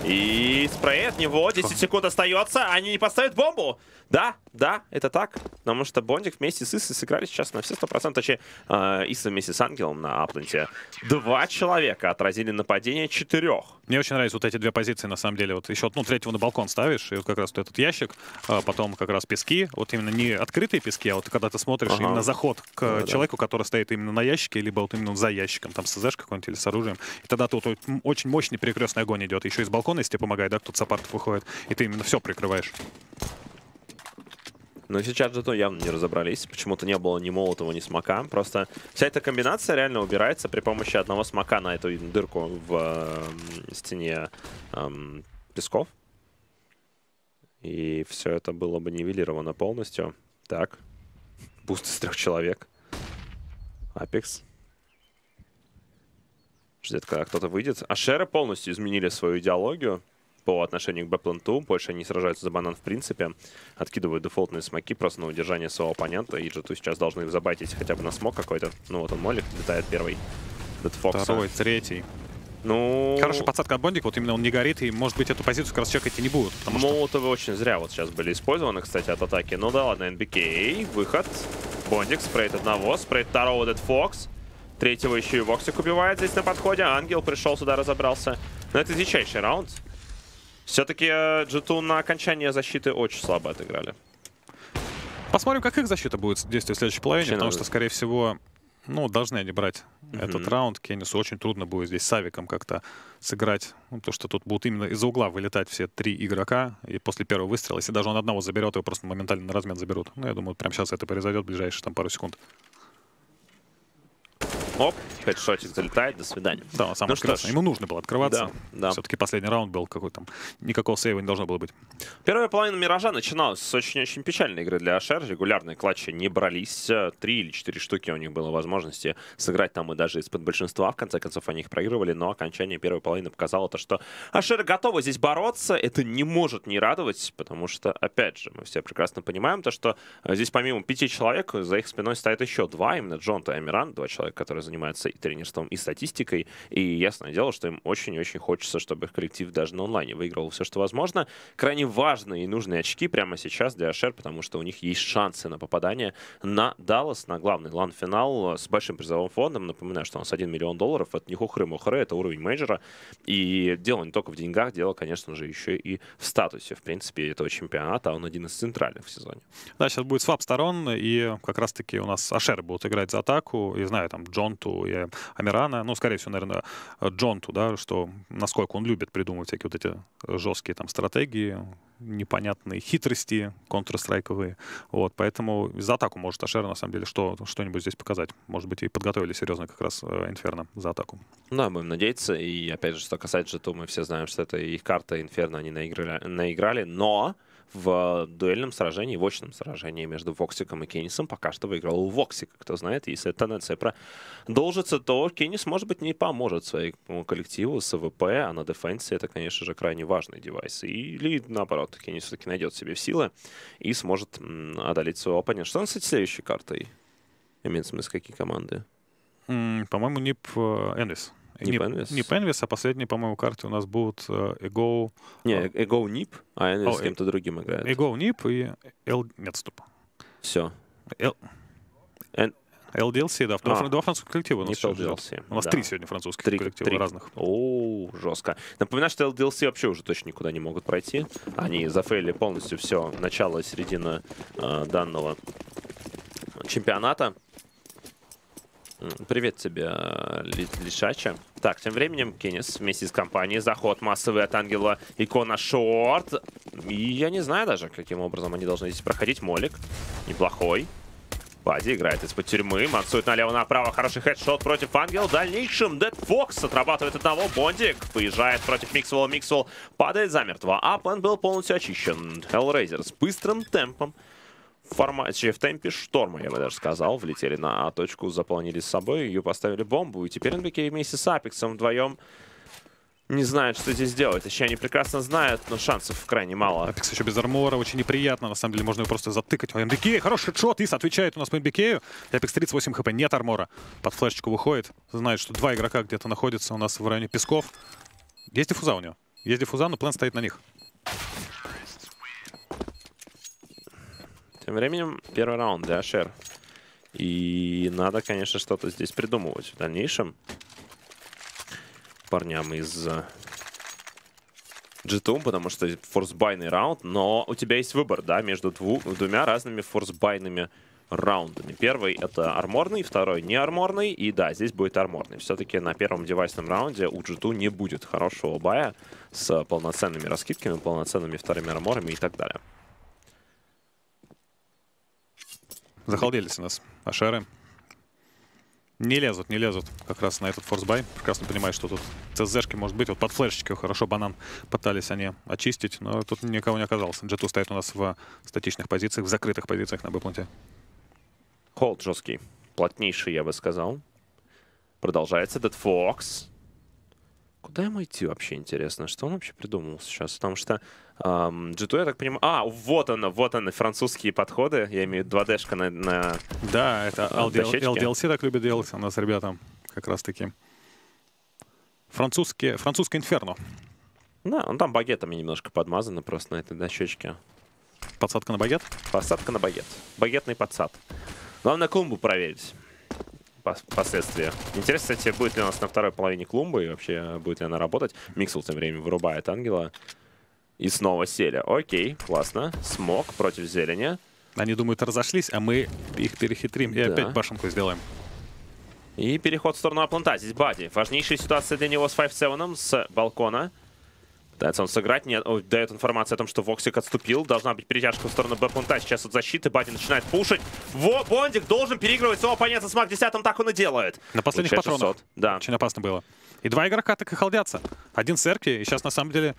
И спрей от него, десять секунд остается, они не поставят бомбу. Да, да, это так. Потому что Бондик вместе с Исой сыграли сейчас на все сто процентов. Точнее, э, Иса вместе с Ангелом на Апленте. Два человека отразили нападение четырех. Мне очень нравятся вот эти две позиции, на самом деле. Вот еще ну, третьего на балкон ставишь, и вот как раз вот этот ящик, а потом как раз пески. Вот именно не открытые пески, а вот когда ты смотришь ага. именно заход к да, человеку, да. который стоит именно на ящике, либо вот именно за ящиком, там с СЗ-шкой какой-нибудь или с оружием. И тогда тут очень мощный перекрестный огонь идет. Еще из балкона, если тебе помогает, да, кто-то с апартов выходит, и ты именно все прикрываешь. Но сейчас джи ту явно не разобрались. Почему-то не было ни молотого, ни смока. Просто вся эта комбинация реально убирается при помощи одного смока на эту дырку в э, стене э, песков. И все это было бы нивелировано полностью. Так. Буст из трех человек. Apex. Ждет, когда кто-то выйдет. А Шеры полностью изменили свою идеологию по отношению к бэпленту. Больше они сражаются за банан в принципе. Откидывают дефолтные смоки просто на удержание своего оппонента. И джи ту сейчас должны их забайтить хотя бы на смок какой-то. Ну вот он, молик, летает первый. DeadFox. Второй, третий. Ну... Хорошая подсадка от Бондика, вот именно он не горит, и, может быть, эту позицию как раз чекать и не будут. Молотовы очень зря вот сейчас были использованы, кстати, от атаки. Ну да ладно, эн би кей, выход. Бондик, спрейт одного, спрейт второго, DeadFox. Третьего еще и Voxic убивает здесь на подходе. Ангел пришел сюда, разобрался. Но это дичайший раунд. Все-таки джи ту на окончание защиты очень слабо отыграли. Посмотрим, как их защита будет действовать в следующей половине, очень потому надо. Что, скорее всего... Ну, должны они брать mm-hmm. этот раунд. Кеннису очень трудно будет здесь с Авиком как-то сыграть. Ну, потому что тут будут именно из-за угла вылетать все три игрока. И после первого выстрела, если даже он одного заберет, его просто моментально на размен заберут. Ну, я думаю, прямо сейчас это произойдет в ближайшие там, пару секунд. Оп, хедшотик залетает, до свидания. Да, самое ну, красное. Ему нужно было открываться. Да, да. Все-таки последний раунд был какой-то там. Никакого сейва не должно было быть. Первая половина Миража начиналась с очень-очень печальной игры для Ашер. Регулярные клатчи не брались. Три или четыре штуки у них было возможности сыграть там и даже из-под большинства. В конце концов, они их проигрывали. Но окончание первой половины показало то, что Ашер готовы здесь бороться. Это не может не радовать, потому что, опять же, мы все прекрасно понимаем то, что здесь помимо пяти человек за их спиной стоят еще два. Именно Джонта и Амиран, два человека, которые занимаются и тренерством, и статистикой. И ясное дело, что им очень-очень хочется, чтобы их коллектив даже на онлайне выиграл все, что возможно. Крайне важные и нужные очки прямо сейчас для Ашер, потому что у них есть шансы на попадание на Даллас, на главный лан-финал с большим призовым фондом. Напоминаю, что у нас один миллион долларов. Это не хухры-мухры, это уровень мейджора. И дело не только в деньгах, дело, конечно же, еще и в статусе. В принципе, этого чемпионата, он один из центральных в сезоне. Да, сейчас будет свап сторон, и как раз-таки у нас Ашер будут играть за атаку. И знаю, там, Джон Джонту и Амирана, ну, скорее всего, наверное, Джонту, да, что насколько он любит придумывать всякие вот эти жесткие там стратегии, непонятные хитрости контрстрайковые, вот, поэтому за атаку может Ашер, на самом деле, что-нибудь здесь показать. Может быть, и подготовили серьезно как раз Инферно за атаку. Да, будем надеяться, и, опять же, что касается джи ту, мы все знаем, что это их карта Инферно, они наиграли, наиграли но... В дуэльном сражении, в очном сражении между Воксиком и Кеннисом пока что выиграл Воксик. Кто знает, если эта тенденция продолжится, то Кеннис, может быть, не поможет своему коллективу с АВП, а на дефенсе это, конечно же, крайне важный девайс. Или, наоборот, Кеннис все-таки найдет себе силы и сможет одолеть своего оппонента. Что у нас с следующей картой? Имеет смысл, какие команды? Mm, По-моему, нип Энвис. нип Envis, а последние, по-моему, карты у нас будут Ego... Не, Ego нип, а Envis с кем-то другим играет. Ego нип и L... Нет, стоп. Все. эл ди эл си, да. Два французских коллектива у нас эл ди эл си. У нас три сегодня французских коллектива разных. О, жестко. Напоминаю, что эл ди эл си вообще уже точно никуда не могут пройти. Они зафейлили полностью все начало и середина данного чемпионата. Привет тебе, Лишача. Так, тем временем Кеннис вместе с компанией. Заход массовый от Ангела. Икона шорт. И я не знаю даже, каким образом они должны здесь проходить. Молик неплохой. Бадди играет из-под тюрьмы. Мансует налево-направо. Хороший хедшот против Ангела. В дальнейшем DeadFox отрабатывает одного. Бондик выезжает против Миксвелла. Миксвелл падает замертво. Аплен был полностью очищен. HellRaisers с быстрым темпом. В формате, в темпе шторма, я бы даже сказал. Влетели на А-точку, заполнили с собой, ее поставили бомбу. И теперь эн би кей вместе с Апексом вдвоем не знают, что здесь делать. Еще они прекрасно знают, но шансов крайне мало. Апекс еще без армора, очень неприятно. На самом деле, можно его просто затыкать. эн би кей, хороший шот, Иса отвечает у нас по эн би кей. Апекс тридцать восемь хп, нет армора. Под флешечку выходит. Знает, что два игрока где-то находятся у нас в районе песков. Есть диффуза у него. Есть диффуза, но план стоит на них. Тем временем первый раунд для Ашер. И надо, конечно, что-то здесь придумывать в дальнейшем. Парням из джи ту, потому что форсбайный раунд. Но у тебя есть выбор, да, между дву, двумя разными форсбайными раундами. Первый это арморный, второй не арморный. И да, здесь будет арморный. Все-таки на первом девайсном раунде у джи ту не будет хорошего бая с полноценными раскидками, полноценными вторыми арморами и так далее. Захолделись у нас ашеры. Не лезут, не лезут как раз на этот форсбай. Прекрасно понимаю, что тут ЦЗшки может быть. Вот под флешечки хорошо банан пытались они очистить, но тут никого не оказалось. джи два стоит у нас в статичных позициях, в закрытых позициях на Б-планте. Холд жесткий. Плотнейший, я бы сказал. Продолжается DeadFox. Куда ему идти вообще, интересно? Что он вообще придумал сейчас? Потому что эм, джи два, я так понимаю... А, вот оно, вот оно, французские подходы. Я имею в виду два дэшка на, на да, это эл ди эл си так любит делать у нас, ребята, как раз-таки. Французские, французское Инферно. Да, он там багетами немножко подмазано просто на этой дощечке. Подсадка на багет? Подсадка на багет. Багетный подсад. Главное клумбу проверить. Последствия. Интересно, кстати, будет ли у нас на второй половине клумбы и вообще будет ли она работать. Миксел тем временем вырубает ангела. И снова сели. Окей, классно. Смог против зелени. Они думают, разошлись, а мы их перехитрим. И да. Опять башенку сделаем. И переход в сторону А-планта. Здесь Бадди. Важнейшая ситуация для него с пять севен, с балкона. Пытается он сыграть. Нет, дает информацию о том, что Voxic отступил. Должна быть перетяжка в сторону Б-планта. Сейчас от защиты Бадди начинает пушить. Во, Бондик должен переигрывать своего оппонента с маг десять. Так он и делает. На последних патронах. Да. Очень опасно было. И два игрока так и холдятся. Один с эрки, и сейчас на самом деле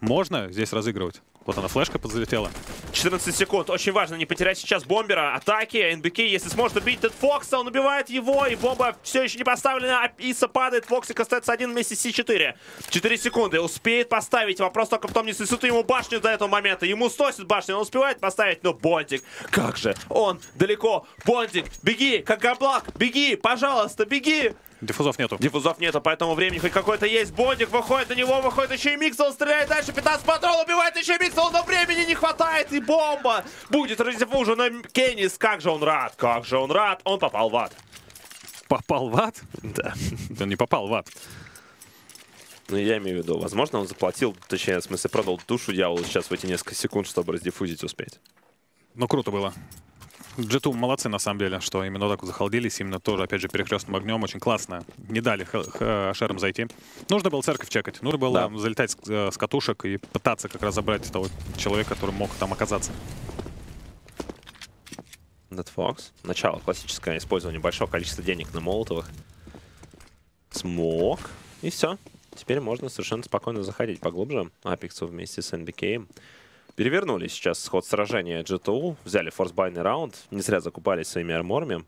можно здесь разыгрывать. Вот она, флешка подзалетела. четырнадцать секунд. Очень важно не потерять сейчас бомбера. Атаки, эн би кей, если сможет убить DeadFox, он убивает его. И бомба все еще не поставлена. Иса падает, Voxic остается один вместе с си четыре. четыре секунды. Успеет поставить. Вопрос только в том, не снесут ему башню до этого момента. Ему сносит башню, он успевает поставить. Но Бондик, как же, он далеко. Бондик, беги, как облак, беги, пожалуйста, беги. Диффузов нету. Диффузов нету, поэтому времени хоть какой-то есть. Бондик выходит на него, выходит еще и Миксел, стреляет дальше. пятнадцать патрон, убивает еще и Миксел, но времени не хватает. И бомба будет раздиффужена. Кеннис, как же он рад, как же он рад. Он попал в ад. Попал в ад? Да. Он не попал в ад. Ну, я имею в виду, возможно, он заплатил, точнее, в смысле, продал душу дьяволу сейчас в эти несколько секунд, чтобы раздиффузить успеть. Ну, круто было. джи два молодцы, на самом деле, что именно так захолдились, именно тоже, опять же, перекрестным огнем, очень классно. Не дали ашерам зайти. Нужно было церковь чекать, нужно было да. залетать с катушек и пытаться как раз забрать того человека, который мог там оказаться. DeadFox. Начало классическое использование большого количества денег на молотовых. Смог. И все. Теперь можно совершенно спокойно заходить поглубже. Апексу вместе с эн би кей. Перевернули сейчас ход сражения джи два, взяли форсбайный раунд, не зря закупались своими арморами.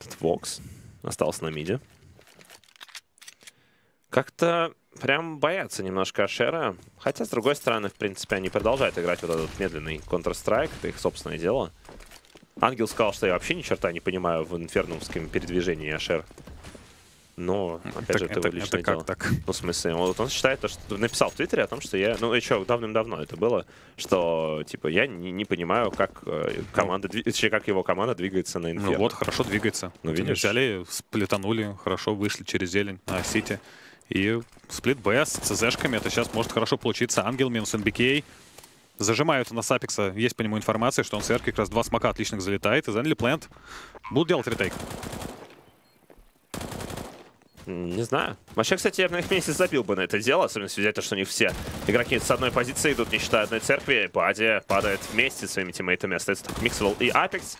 DeadFox остался на миде. Как-то прям боятся немножко ашера, хотя, с другой стороны, в принципе, они продолжают играть вот этот медленный Counter-Strike, это их собственное дело. Ангел сказал, что я вообще ни черта не понимаю в инферновском передвижении ашер. Но, опять так, же, это, это его личное это дело. Так? Ну, в смысле, вот он считает, что написал в Твиттере о том, что я, ну, еще давным-давно это было, что, типа, я не, не понимаю, как команда, ну, как его команда двигается на Инферно. Ну вот, хорошо двигается. Ну, видишь? Взяли, сплитанули, хорошо вышли через зелень на Сити. И сплит Б с ЦЗшками, это сейчас может хорошо получиться. Ангел минус эн би кей. Зажимают на Сапекса, есть по нему информация, что он с эрки как раз два смока отличных залетает. И заняли плент. Будут делать ретейк. Не знаю. Вообще, кстати, я бы на их месте забил бы на это дело, особенно в связи с тем, что у них все игроки с одной позиции идут, не считая одной церкви. Бадди падает вместе с своими тиммейтами. Остается только Mixwell и Apex.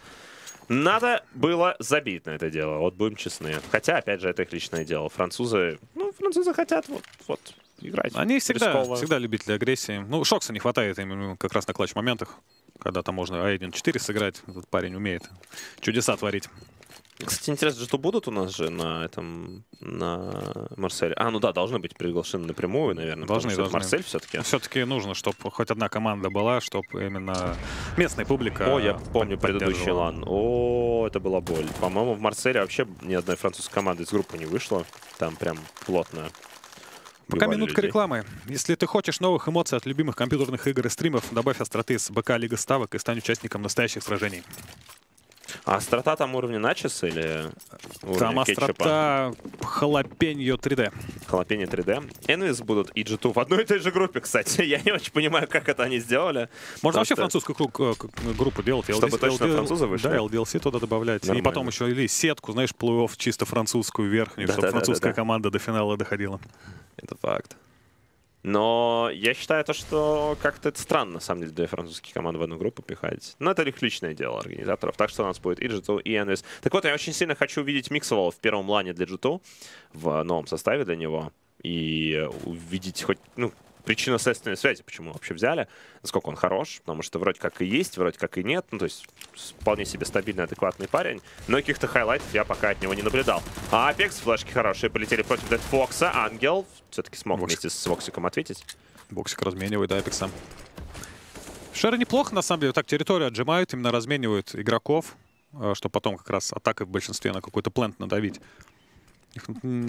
Надо было забить на это дело, вот будем честны. Хотя, опять же, это их личное дело. Французы, ну, французы хотят вот, вот играть. Они всегда, всегда любители агрессии. Ну, Шокса не хватает им как раз на клатч-моментах, когда там можно один четыре сыграть. Этот парень умеет чудеса творить. Кстати, интересно, что будут у нас же на этом, на Марселе. А, ну да, должны быть приглашены напрямую, наверное. Должны, должны. Марсель все-таки. Все-таки нужно, чтобы хоть одна команда была, чтобы именно местная публика. О, я помню предыдущий лан. О, это была боль. По-моему, в Марселе вообще ни одной французской команды из группы не вышло. Там прям плотно. Пока минутка людей. Рекламы. Если ты хочешь новых эмоций от любимых компьютерных игр и стримов, добавь остроты с БК Лига Ставок и стань участником настоящих сражений. А острота там уровня начес или уровня там острота халапеньо три дэ. Халапеньо три дэ. Envis будут и джи два в одной и той же группе, кстати. Я не очень понимаю, как это они сделали. Можно вообще что... французскую группу делать. Чтобы эл ди эл... точно французы вышли. Да, эл ди эл си туда добавлять. Нормально. И потом еще или сетку, знаешь, плей-офф чисто французскую верхнюю, да, чтобы да, французская да, да, команда да. до финала доходила. Это факт. Но я считаю то, что как-то это странно, на самом деле, две французские команды в одну группу пихать. Но это их личное дело организаторов. Так что у нас будет и джи ту, и Envis. Так вот, я очень сильно хочу увидеть Mixwell в первом лане для джи ту, в новом составе для него. И увидеть хоть, ну, причинно-следственные связи, почему вообще взяли, насколько он хорош, потому что вроде как и есть, вроде как и нет, ну то есть вполне себе стабильный, адекватный парень, но каких-то хайлайтов я пока от него не наблюдал. А Apex, флешки хорошие, полетели против DeadFox, Angel все-таки смог Боксик. вместе с Voxic'ом ответить. Voxic разменивает Apex. Шеры неплохо, на самом деле, так территорию отжимают, именно разменивают игроков, чтобы потом как раз атакой в большинстве на какой-то плент надавить.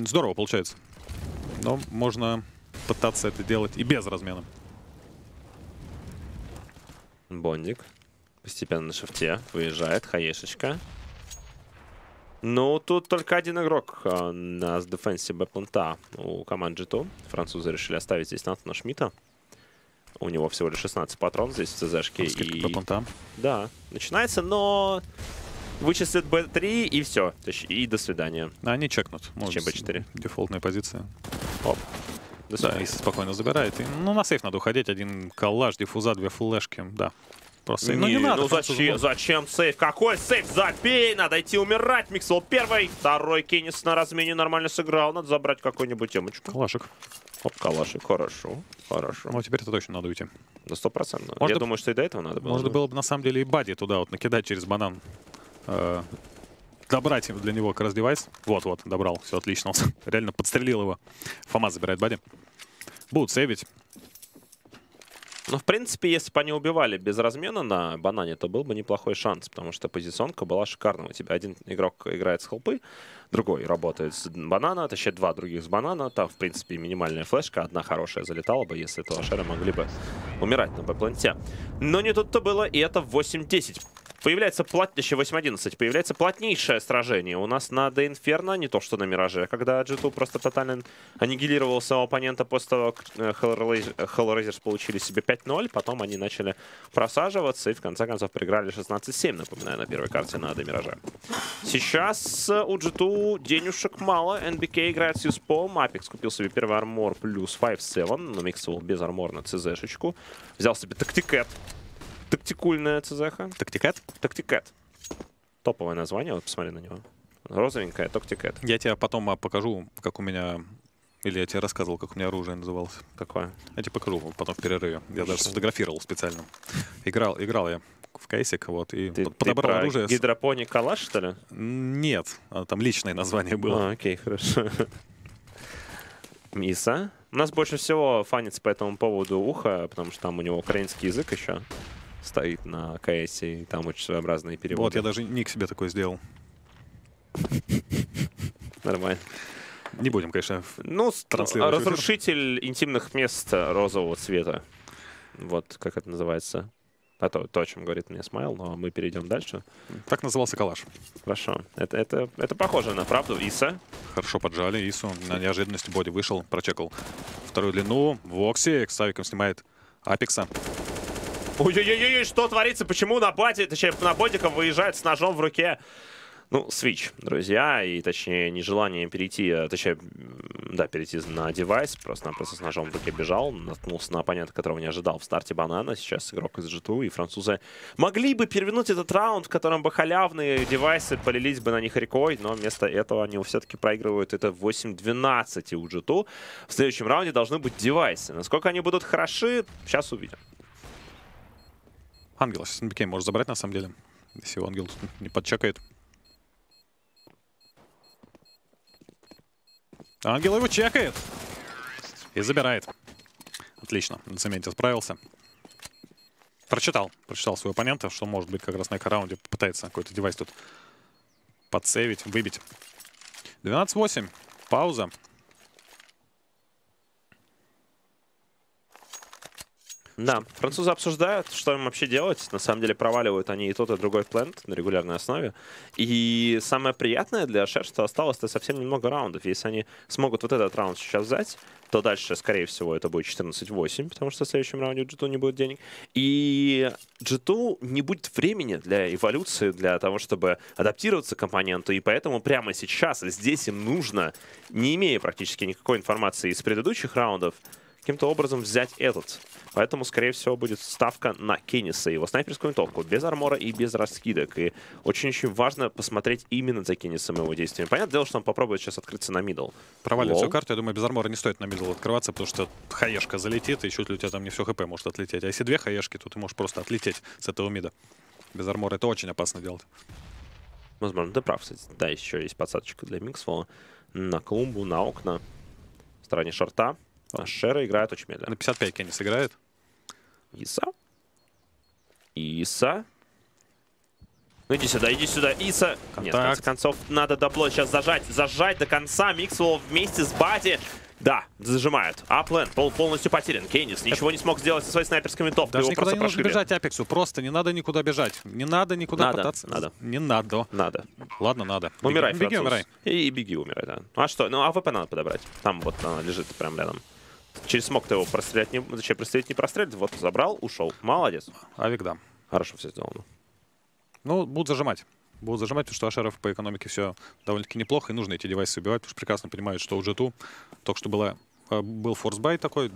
Здорово получается, но можно пытаться это делать и без размена. Бондик постепенно на шифте выезжает, хаешечка. Ну, тут только один игрок на дефенсе бэплента у команды джи ту. Французы решили оставить здесь Натана Шмидта. У него всего лишь шестнадцать патронов здесь в ЦЗшке. И... Да, начинается, но... Вычислят бэ три и все. И до свидания. Они чекнут. Чем бэ четыре. Дефолтная позиция. Оп. Да, и спокойно забирает. И, ну, на сейф надо уходить. Один коллаж, диффуза, две флешки. Да. Просто... Не, ну, не надо. Ну, зачем, зачем сейф? Какой сейф? Забей! Надо идти умирать. Mixwell первый. Второй Kenniss на размене нормально сыграл. Надо забрать какую-нибудь темочку. Калашик. Оп, калашик. Хорошо. Хорошо. Ну, теперь-то точно надо уйти. Да, сто процентов. Я думаю, что и до этого надо было. Можно было бы, на самом деле, и Baddi туда вот накидать через банан. Э добрать им для него как раз девайс. Вот-вот, добрал. Все отлично. Он реально подстрелил его. Фома забирает Baddi. Будут сейвить. Ну, в принципе, если бы они убивали без размена на банане, то был бы неплохой шанс, потому что позиционка была шикарная. У тебя один игрок играет с хелпы, другой работает с банана, точнее два других с банана. Там, в принципе, минимальная флешка, одна хорошая залетала бы, если этого шара могли бы умирать на бэпланте. Но не тут-то было, и это восемь десять. Появляется плотнейшее восемь одиннадцать, появляется плотнейшее сражение. У нас на Де Инферно, не то что на Мираже, когда джи ту просто тотально аннигилировал своего оппонента после того, как HellRaisers получили себе пять ноль, потом они начали просаживаться и в конце концов проиграли шестнадцать семь, напоминаю, на первой карте на Де Мираже. Сейчас у джи ту денежек мало, эн би кей играет с юспом, Apex купил себе первый армор плюс пять семь, но Mixwell без армора на ЦЗшечку, взял себе тактикет. Тактикульная ЦЗХ. Тактикет? Тактикет. Топовое название, вот посмотри на него. Розовенькая, тактикет. Я тебе потом покажу, как у меня... Или я тебе рассказывал, как у меня оружие называлось. Какое? Я тебе покажу потом в перерыве. Я даже сфотографировал специально. Играл, играл я в кейсик, вот, и ты, подобрал ты про оружие. Гидропоник калаш, что ли? Нет, там личное название было. А, окей, хорошо. Иса. У нас больше всего фанится по этому поводу ухо, потому что там у него украинский язык еще стоит на КС, и там очень своеобразные переводы. Вот, я даже ник себе такой сделал. Нормально. Не будем, конечно, ну, транслировать. Разрушитель интимных мест розового цвета. Вот, как это называется. А то, то, о чем говорит мне Смайл, но мы перейдем дальше. Так назывался калаш. Хорошо. Это, это, это похоже на правду. Иса. Хорошо поджали Ису. На неожиданности Baddi вышел, прочекал вторую длину. Voxic с авиком снимает Апекса. Ой-ой-ой, что творится? Почему на Baddi, точнее, на Бондика выезжает с ножом в руке? Ну, свич, друзья, и, точнее, нежелание перейти, точнее, да, перейти на девайс, просто-напросто с ножом в руке бежал, наткнулся на оппонента, которого не ожидал в старте банана, сейчас игрок из джи ту, и французы могли бы перевернуть этот раунд, в котором бы халявные девайсы полились бы на них рекой, но вместо этого они все-таки проигрывают это восемь двенадцать у джи ту. В следующем раунде должны быть девайсы. Насколько они будут хороши, сейчас увидим. Ангел сейчас эн би кей может забрать, на самом деле, если его Ангел не подчекает. Ангел его чекает и забирает. Отлично, на цементе справился. Прочитал, прочитал своего оппонента, что, может быть, как раз на эко-раунде попытается какой-то девайс тут подсейвить, выбить. двенадцать восемь, пауза. Да, французы обсуждают, что им вообще делать. На самом деле проваливают они и тот, и другой плент на регулярной основе. И самое приятное для Шер, что осталось-то совсем немного раундов. Если они смогут вот этот раунд сейчас взять, то дальше, скорее всего, это будет четырнадцать восемь, потому что в следующем раунде у джи ту не будет денег. И джи ту не будет времени для эволюции, для того, чтобы адаптироваться к компоненту. И поэтому прямо сейчас, здесь им нужно, не имея практически никакой информации из предыдущих раундов, каким-то образом взять этот. Поэтому, скорее всего, будет ставка на Кенниса и его снайперскую винтовку. Без армора и без раскидок. И очень-очень важно посмотреть именно за Кеннисом и его действиями. Понятное дело, что он попробует сейчас открыться на мидл. Провалит всю карту. Я думаю, без армора не стоит на мидл открываться, потому что хаешка залетит, и чуть ли у тебя там не все хп может отлететь. А если две хаешки, то ты можешь просто отлететь с этого мида. Без армора это очень опасно делать. Возможно, ты прав, кстати. Да, еще есть подсадочка для Миксвелла. На клумбу, на окна. В стороне шорта. А Шера играет очень медленно. На пятьдесят пять Кеннис играет. Иса. Иса. Ну иди сюда, иди сюда, Иса. Контакт. Нет, в конце концов, надо дабло сейчас зажать. Зажать до конца. Миксвелл вместе с Бати. Да, зажимают. Аплен полностью потерян. Кеннис ничего это... не смог сделать со своей снайперской винтовкой. Даже его никуда не нужно бежать Апексу. Просто не надо никуда бежать. Не надо никуда надо, пытаться. Надо. Не надо. Надо. Ладно, надо. Умирай, беги, беги умирай. И, и беги, умирай, да. А что? Ну, АВП надо подобрать. Там вот она лежит прям рядом. Через смог-то его прострелять не... Зачем прострелять не прострелить? Вот, забрал, ушел. Молодец. Авик, да. Хорошо все сделано. Ну, будут зажимать. Будут зажимать, потому что Ашеров по экономике все довольно-таки неплохо, и нужно эти девайсы убивать, потому что прекрасно понимают, что у джи ту только что была, был форсбай такой.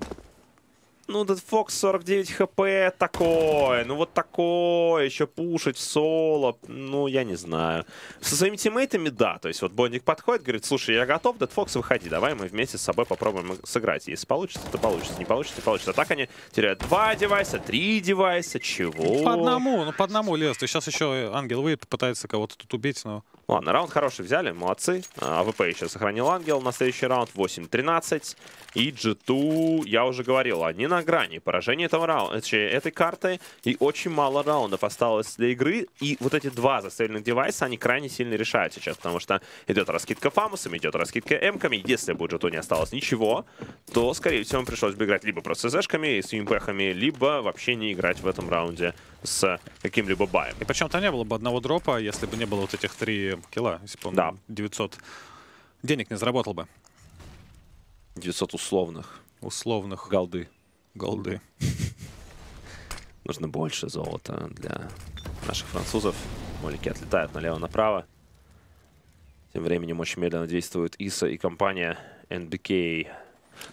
Ну, DeadFox сорок девять хп такое, ну вот такое, еще пушить в соло, ну, я не знаю. Со своими тиммейтами, да, то есть вот Бондик подходит, говорит, слушай, я готов, DeadFox, выходи, давай мы вместе с собой попробуем сыграть. Если получится, то получится, не получится, не получится. А так они теряют два девайса, три девайса, чего? По одному, ну по одному лез, и сейчас еще Ангел выйдет, пытается кого-то тут убить, но... Ладно, раунд хороший взяли, молодцы. АВП еще сохранил Ангел на следующий раунд, восемь тринадцать. И джи ту, я уже говорил, они на грани поражения этого раунда, этой карты. И очень мало раундов осталось для игры. И вот эти два застреленных девайса, они крайне сильно решают сейчас. Потому что идет раскидка фамусами, идет раскидка эмками. Если бы у джи ту не осталось ничего, то, скорее всего, им пришлось бы играть либо просто с эшками, с импэхами, либо вообще не играть в этом раунде с каким-либо баем. И почему-то не было бы одного дропа, если бы не было вот этих три килла. Если бы он да. девятьсот денег не заработал бы. девятьсот условных. Условных. Голды. Голды. Нужно больше золота для наших французов. Молики отлетают налево-направо. Тем временем очень медленно действует Иса и компания эн би кей.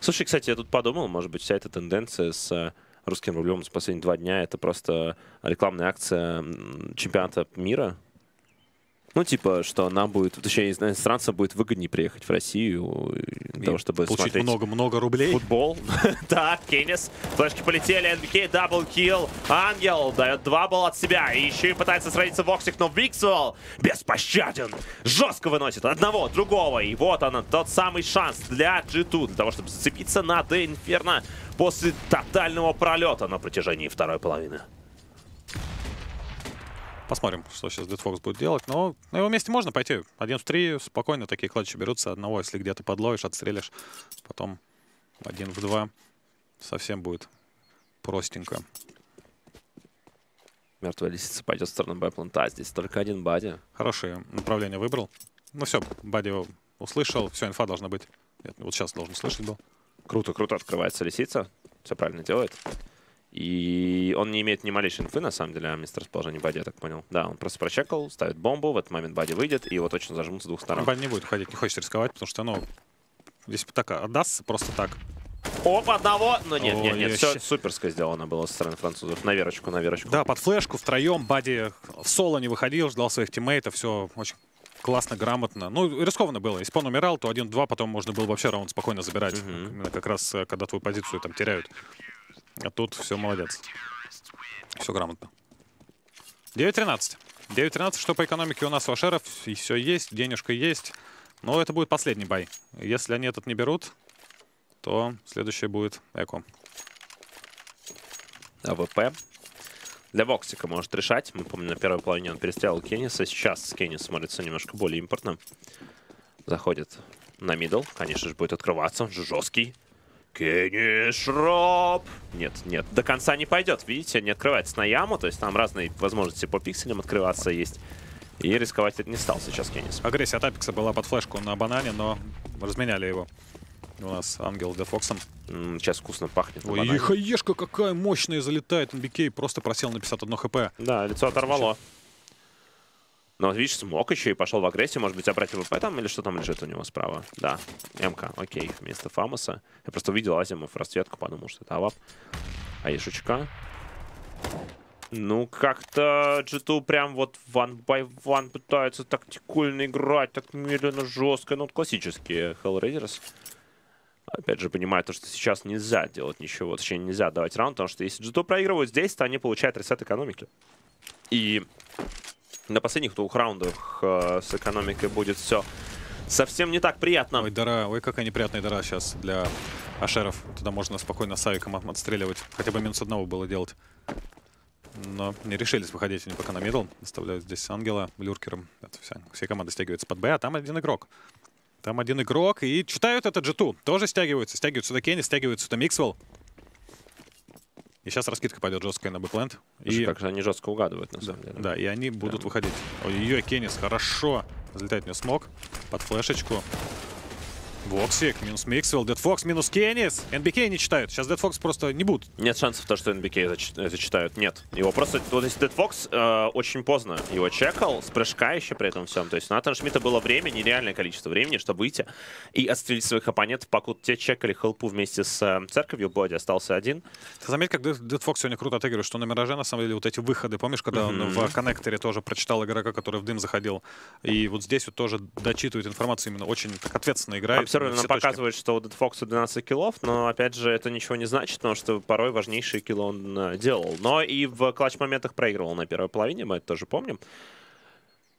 Слушай, кстати, я тут подумал, может быть, вся эта тенденция с... русским рублем за последние два дня — это просто рекламная акция чемпионата мира. Ну, типа, что нам будет, точнее, иностранцам будет выгоднее приехать в Россию для того, чтобы получить много-много рублей. Футбол. Да, Кеннис. Флешки полетели. эн би кей даблкил. Ангел дает два балла от себя. И еще и пытается сразиться Voxic, но Mixwell беспощаден. Жестко выносит одного, другого. И вот он, тот самый шанс для джи ту, для того, чтобы зацепиться на Инферно после тотального пролета на протяжении второй половины. Посмотрим, что сейчас DeadFox будет делать. Но на его месте можно пойти. Один в три, спокойно такие клатчи берутся. Одного, если где-то подловишь, отстрелишь. Потом один в два. Совсем будет простенько. Мертвая лисица пойдет в сторону Б-планта. Здесь только один Бадди. Хорошее направление выбрал. Ну все, Бадди услышал. Все, инфа должна быть. Нет, вот сейчас должен слышать был. Круто, круто открывается лисица. Все правильно делает. И он не имеет ни малейшей инфы, на самом деле, о месторасположении Бадди, я так понял. Да, он просто прочекал, ставит бомбу, в этот момент Бадди выйдет, и его точно зажмут с двух сторон. Бадди не будет ходить, не хочет рисковать, потому что, ну, здесь так отдастся просто так. Оп, одного! Ну нет, нет, нет, все суперское сделано было со стороны французов. На верочку, на верочку. Да, под флешку, втроем, Бадди в соло не выходил, ждал своих тиммейтов, все очень... классно, грамотно. Ну, рискованно было. Если бы он умирал, то один-два потом можно было вообще раунд спокойно забирать. Mm-hmm. Именно как раз, когда твою позицию там теряют. А тут все молодец. Все грамотно. девять тринадцать. девять тринадцать, что по экономике у нас у Ашеров. И все есть, денежка есть. Но это будет последний бай. Если они этот не берут, то следующее будет эко. АВП. Для Воксика может решать. Мы помним, на первой половине он перестрелял Кенниса. Сейчас Кеннис смотрится немножко более импортно. Заходит на мидл. Конечно же, будет открываться. Он же жесткий. Кеннис Шроб! Нет, нет, до конца не пойдет. Видите, не открывается на яму. То есть там разные возможности по пикселям открываться есть. И рисковать это не стал сейчас Кеннис. Агрессия от Апекса была под флешку на банане, но разменяли его. У нас Ангел с DeadFox'ом. Сейчас вкусно пахнет. Ой, и хаешка какая мощная залетает. эн би кей просто просел на пятьдесят один хп. Да, лицо оторвало. Но вот видишь, смог еще и пошел в агрессию. Может быть, обрать ВП там или что там лежит у него справа? Да, МК, окей, вместо Фамоса. Я просто увидел Азимов расцветку, подумал, что это АВАП. А Ешучка. Ну, как-то джи ту прям вот one by one пытаются тактикульно играть, так медленно, жестко. Ну, вот классические HellRaisers. Опять же, понимаю то, что сейчас нельзя делать ничего, точнее, нельзя давать раунд, потому что если джи ту проигрывают здесь, то они получают ресет экономики. И на последних двух раундах э, с экономикой будет все совсем не так приятно. Ой, дыра, ой, какая неприятная дыра сейчас для ашеров. Туда можно спокойно с авиком отстреливать. Хотя бы минус одного было делать. Но не решились выходить они пока на мидл. Оставляют здесь Ангела люркером. Это вся, вся команда стягивается под Б, а там один игрок. Там один игрок, и читают это джи ту. Тоже стягиваются. Стягивают сюда Kenniss, стягивают сюда Mixwell. И сейчас раскидка пойдет жесткая на бэкленд. И как же они жестко угадывают, на да, самом деле. Да, и они будут да. выходить. Ой-ой, Kenniss, хорошо. Залетает не смог. Под флешечку. Voxic, минус Mixwell, DeadFox, минус Kenniss. эн би кей не читают. Сейчас DeadFox просто не будут. Нет шансов то, что эн би кей зач... зачитают. Нет. Его просто... Вот если DeadFox э, очень поздно его чекал, с прыжка еще при этом всем. То есть у Натана Шмидта было время, нереальное количество времени, чтобы выйти и отстрелить своих оппонентов, пока те чекали хелпу вместе с э, церковью. Боди остался один. Ты заметь, как DeadFox сегодня круто отыгрывает, что на Мираже, на самом деле, вот эти выходы. Помнишь, когда mm-hmm. он в коннекторе тоже прочитал игрока, который в дым заходил? И вот здесь вот тоже дочитывает информацию именно очень так ответственно играет. Все равно нам показывает, что у DeadFox двенадцать киллов, но, опять же, это ничего не значит, потому что порой важнейшие киллы он делал. Но и в клатч-моментах проигрывал на первой половине, мы это тоже помним.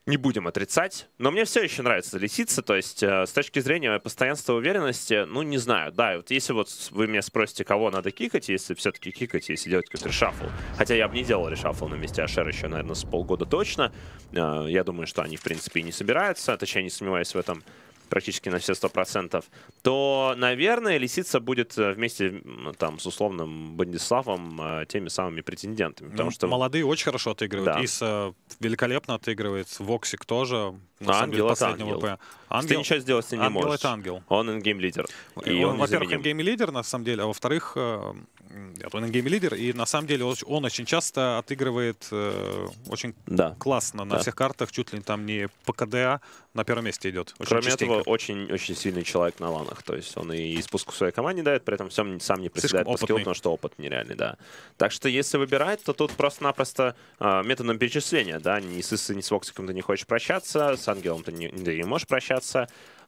Не будем отрицать. Но мне все еще нравится лисица, то есть э, с точки зрения постоянства уверенности, ну, не знаю. Да, вот если вот вы меня спросите, кого надо кикать, если все-таки кикать, если делать какой-то решафл. Хотя я бы не делал решафл на месте Ашер еще, наверное, с полгода точно. Э, я думаю, что они, в принципе, и не собираются, точнее, не сомневаюсь в этом. Практически на все сто процентов, то, наверное, лисица будет вместе там с условным Бандиславом теми самыми претендентами. Потому ну, что... Молодые очень хорошо отыгрывают. Да. Иса великолепно отыгрывает. Воксик тоже. На Ангел это Ангел. ВП. Ангел. Ты ничего сделать ты не Ангел можешь. Это Ангел. Он ингейм-лидер. Во-первых, ингейм-лидер, на самом деле. А во-вторых, он ингейм-лидер. И, на самом деле, он очень часто отыгрывает э, очень да. классно на да. всех картах. Чуть ли там не по КДА на первом месте идет. Очень Кроме частенько. этого, очень-очень сильный человек на ланах. То есть он и спуск своей команде дает, при этом всем сам не приседает по скиллу, потому что опыт нереальный, да. Так что, если выбирать, то тут просто-напросто э, методом перечисления, да. Ни с Исой, ни с Воксиком ты не хочешь прощаться, с Ангелом ты не, ты не можешь прощаться.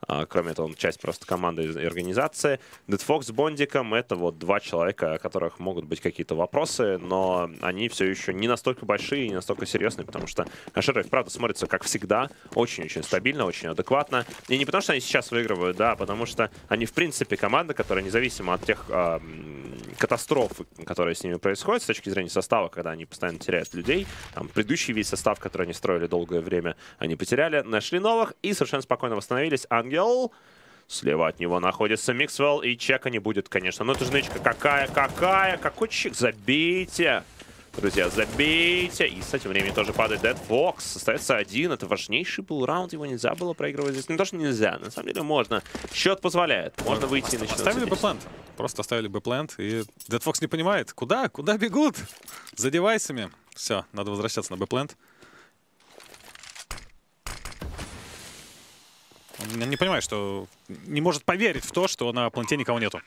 А, кроме этого, он часть просто команды и организации. DeadFox с Бондиком — это вот два человека, о которых могут быть какие-то вопросы, но они все еще не настолько большие и не настолько серьезные, потому что Ашер, правда, смотрится, как всегда, очень-очень стабильно, очень адекватно. И не потому, что они сейчас выигрывают, да, потому что они, в принципе, команда, которая независимо от тех э, катастроф, которые с ними происходят, с точки зрения состава, когда они постоянно теряют людей, там, предыдущий весь состав, который они строили долгое время, они потеряли, нашли новых и совершенно спокойно восстановились. Ангел. Слева от него находится Mixwell, и чека не будет, конечно. Но это же нычка. Какая, какая, какой чек? Забейте. Друзья, забейте. И с этим временем тоже падает DeadFox. Остается один. Это важнейший был раунд. Его нельзя было проигрывать здесь. Не то, что нельзя. На самом деле можно. Счет позволяет. Можно выйти и начинать. Оставили бы плент. Просто оставили бы плент. И DeadFox не понимает. Куда? Куда бегут? За девайсами. Все, надо возвращаться на бэплент. Я не понимаю, что... Не может поверить в то, что на планете никого нету.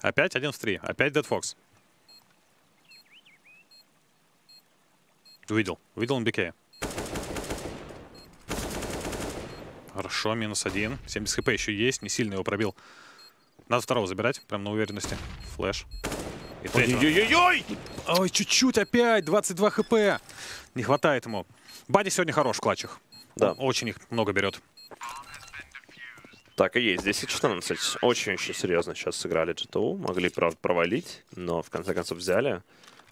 Опять один в три. Опять DeadFox. Увидел. Увидел эн би кей. Хорошо, минус один. семьдесят хп еще есть. Не сильно его пробил. Надо второго забирать. Прям на уверенности. Флэш. Ой-ой-ой! Ой, чуть-чуть опять. двадцать два хп. Не хватает ему. Бадди сегодня хорош в клатчах. Да. Он очень их много берет. Так и есть. Здесь четырнадцать. Очень-очень серьезно сейчас сыграли джи ти ю. Могли, правда, провалить, но в конце концов взяли.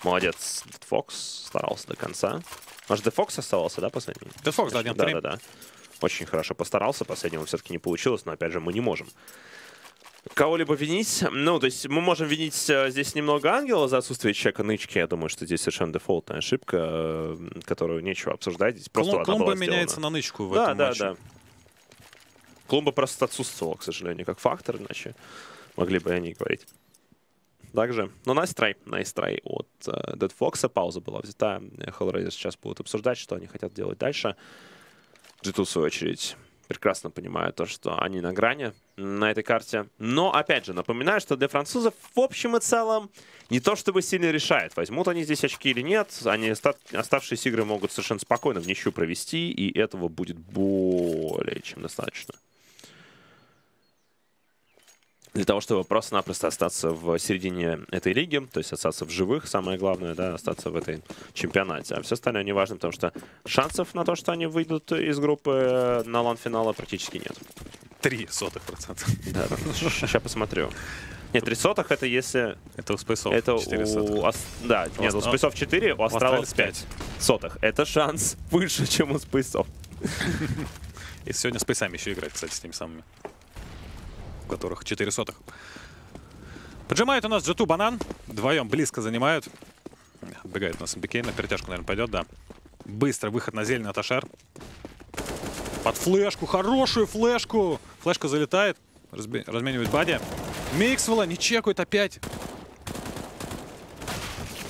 Молодец. DeadFox старался до конца. Может, DeadFox оставался, да, последний? DeadFox, да, один в три. Да-да-да. Очень хорошо постарался. Последнего все-таки не получилось, но, опять же, мы не можем кого-либо винить. Ну, то есть мы можем винить э, здесь немного Ангела за отсутствие чека нычки. Я думаю, что здесь совершенно дефолтная ошибка, э, которую нечего обсуждать. Здесь просто Клум, клумба меняется на нычку в да, этом да, матче. Да. Клумба просто отсутствовала, к сожалению, как фактор, иначе могли бы они говорить. также. Но nice try, nice try от uh, DeadFox. Пауза была взята. HellRaisers сейчас будут обсуждать, что они хотят делать дальше. джи ту, в свою очередь, прекрасно понимают то, что они на грани на этой карте. Но, опять же, напоминаю, что для французов в общем и целом не то чтобы сильно решает, возьмут они здесь очки или нет. Они оставшиеся игры могут совершенно спокойно в ничью провести, и этого будет более чем достаточно для того, чтобы просто-напросто остаться в середине этой лиги, то есть остаться в живых, самое главное, да, остаться в этой чемпионате. А все остальное не важно, потому что шансов на то, что они выйдут из группы на лан-финала, практически нет. Три сотых процента. Да, сейчас посмотрю. Нет, три сотых это если... Это у спейсов это у... Да, у нет, у спейсов четыре, у астралов пять сотых. Это шанс выше, чем у спейсов. И сегодня с спейсами еще играть, кстати, с теми самыми, которых четыре сотых. Поджимает у нас джи ту банан. Вдвоем близко занимают. Отбегает у нас эн би кей. На перетяжку, наверное, пойдет, да. Быстро выход на зелень от Ашер. Под флешку. Хорошую флешку. Флешка залетает. Разби... Разменивает Бадди. Миксвелла не чекают опять.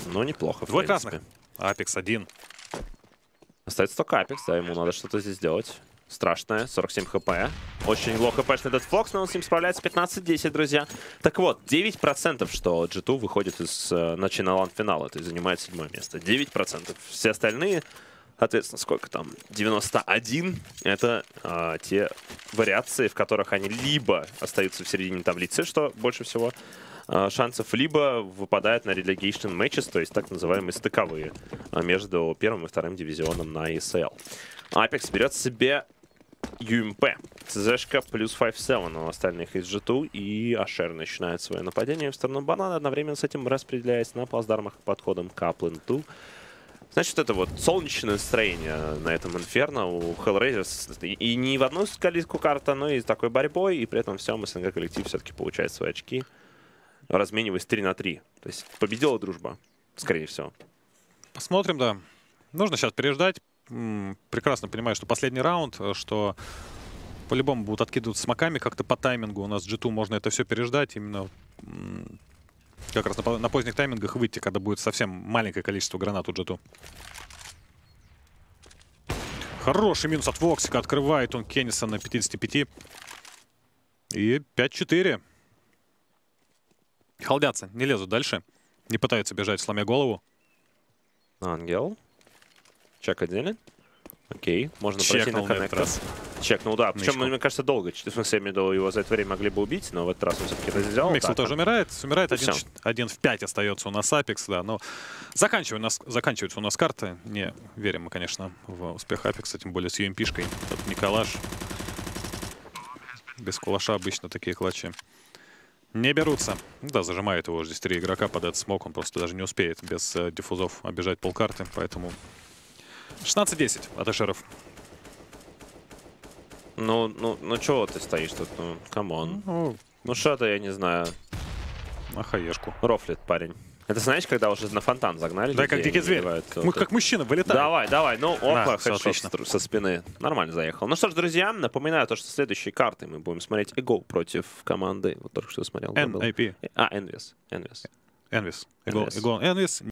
Ну, неплохо. Двое красных. Apex один. Остается только Apex, да. Ему надо что-то здесь делать. Страшная, сорок семь хп. Очень лох хпшный DeadFox, но он с ним справляется пятнадцать десять, друзья. Так вот, девять процентов, что джи ту выходит из э, начала лан-финала, то есть занимает седьмое место. девять процентов. Все остальные, соответственно, сколько там? девяносто один. Это э, те вариации, в которых они либо остаются в середине таблицы, что больше всего э, шансов, либо выпадают на relegation matches, то есть так называемые стыковые, между первым и вторым дивизионом на ай эс эл. Apex берет себе ю эм пи, цэ зэшка плюс пять семь у остальных из джи ту, и Ашер начинает свое нападение в сторону банана, одновременно с этим распределяясь на плацдармах подходом к пленту. Значит, это вот солнечное настроение на этом Инферно у HellRaisers. И не в одну скалистку карта, но и с такой борьбой, и при этом всем СНГ коллектив все-таки получает свои очки, размениваясь три на три. То есть победила дружба, скорее всего. Посмотрим, да. Нужно сейчас переждать. Прекрасно понимаю, что последний раунд, что по-любому будут откидываться смоками как-то по таймингу. У нас джи ту можно это все переждать. Именно как раз на, на поздних таймингах выйти, когда будет совсем маленькое количество гранат у джи ту. Хороший минус от Voxic. Открывает он Кенниса на пятьдесят пять. И пять четыре. Холдятся, не лезут дальше. Не пытаются бежать, сломя голову. Ангел. Чек отдельно. Окей, можно пройти на коннектор. Чекнул, да. Причем, мне кажется, долго. В смысле, его за это время могли бы убить, но в этот раз он все-таки разделал. Миксел тоже умирает. Умирает один в пять остается у нас Apex, да. Но заканчиваются у нас карты. Не верим мы, конечно, в успех Apex, тем более с ю эм пи-шкой. Тут не калаш. Без калаша обычно такие клатчи не берутся. Да, зажимают его здесь три игрока под этот смок. Он просто даже не успеет без диффузов обижать полкарты, поэтому... шестнадцать десять от Ашеров. Ну, ну, ну, чего ты стоишь тут? Ну, камон. Ну, ну что-то, я не знаю. На хаешку. Рофлит парень. Это знаешь, когда уже на фонтан загнали? Да, людей, как дикий зверь. Мы как мужчина вылетаем. Давай, давай. Ну, опа, хэдшот со спины. Нормально заехал. Ну что ж, друзья, напоминаю то, что следующие карты мы будем смотреть. Ego против команды. Вот только что смотрел. эн ай пи. А, Envis. Envis. Envis. Envis.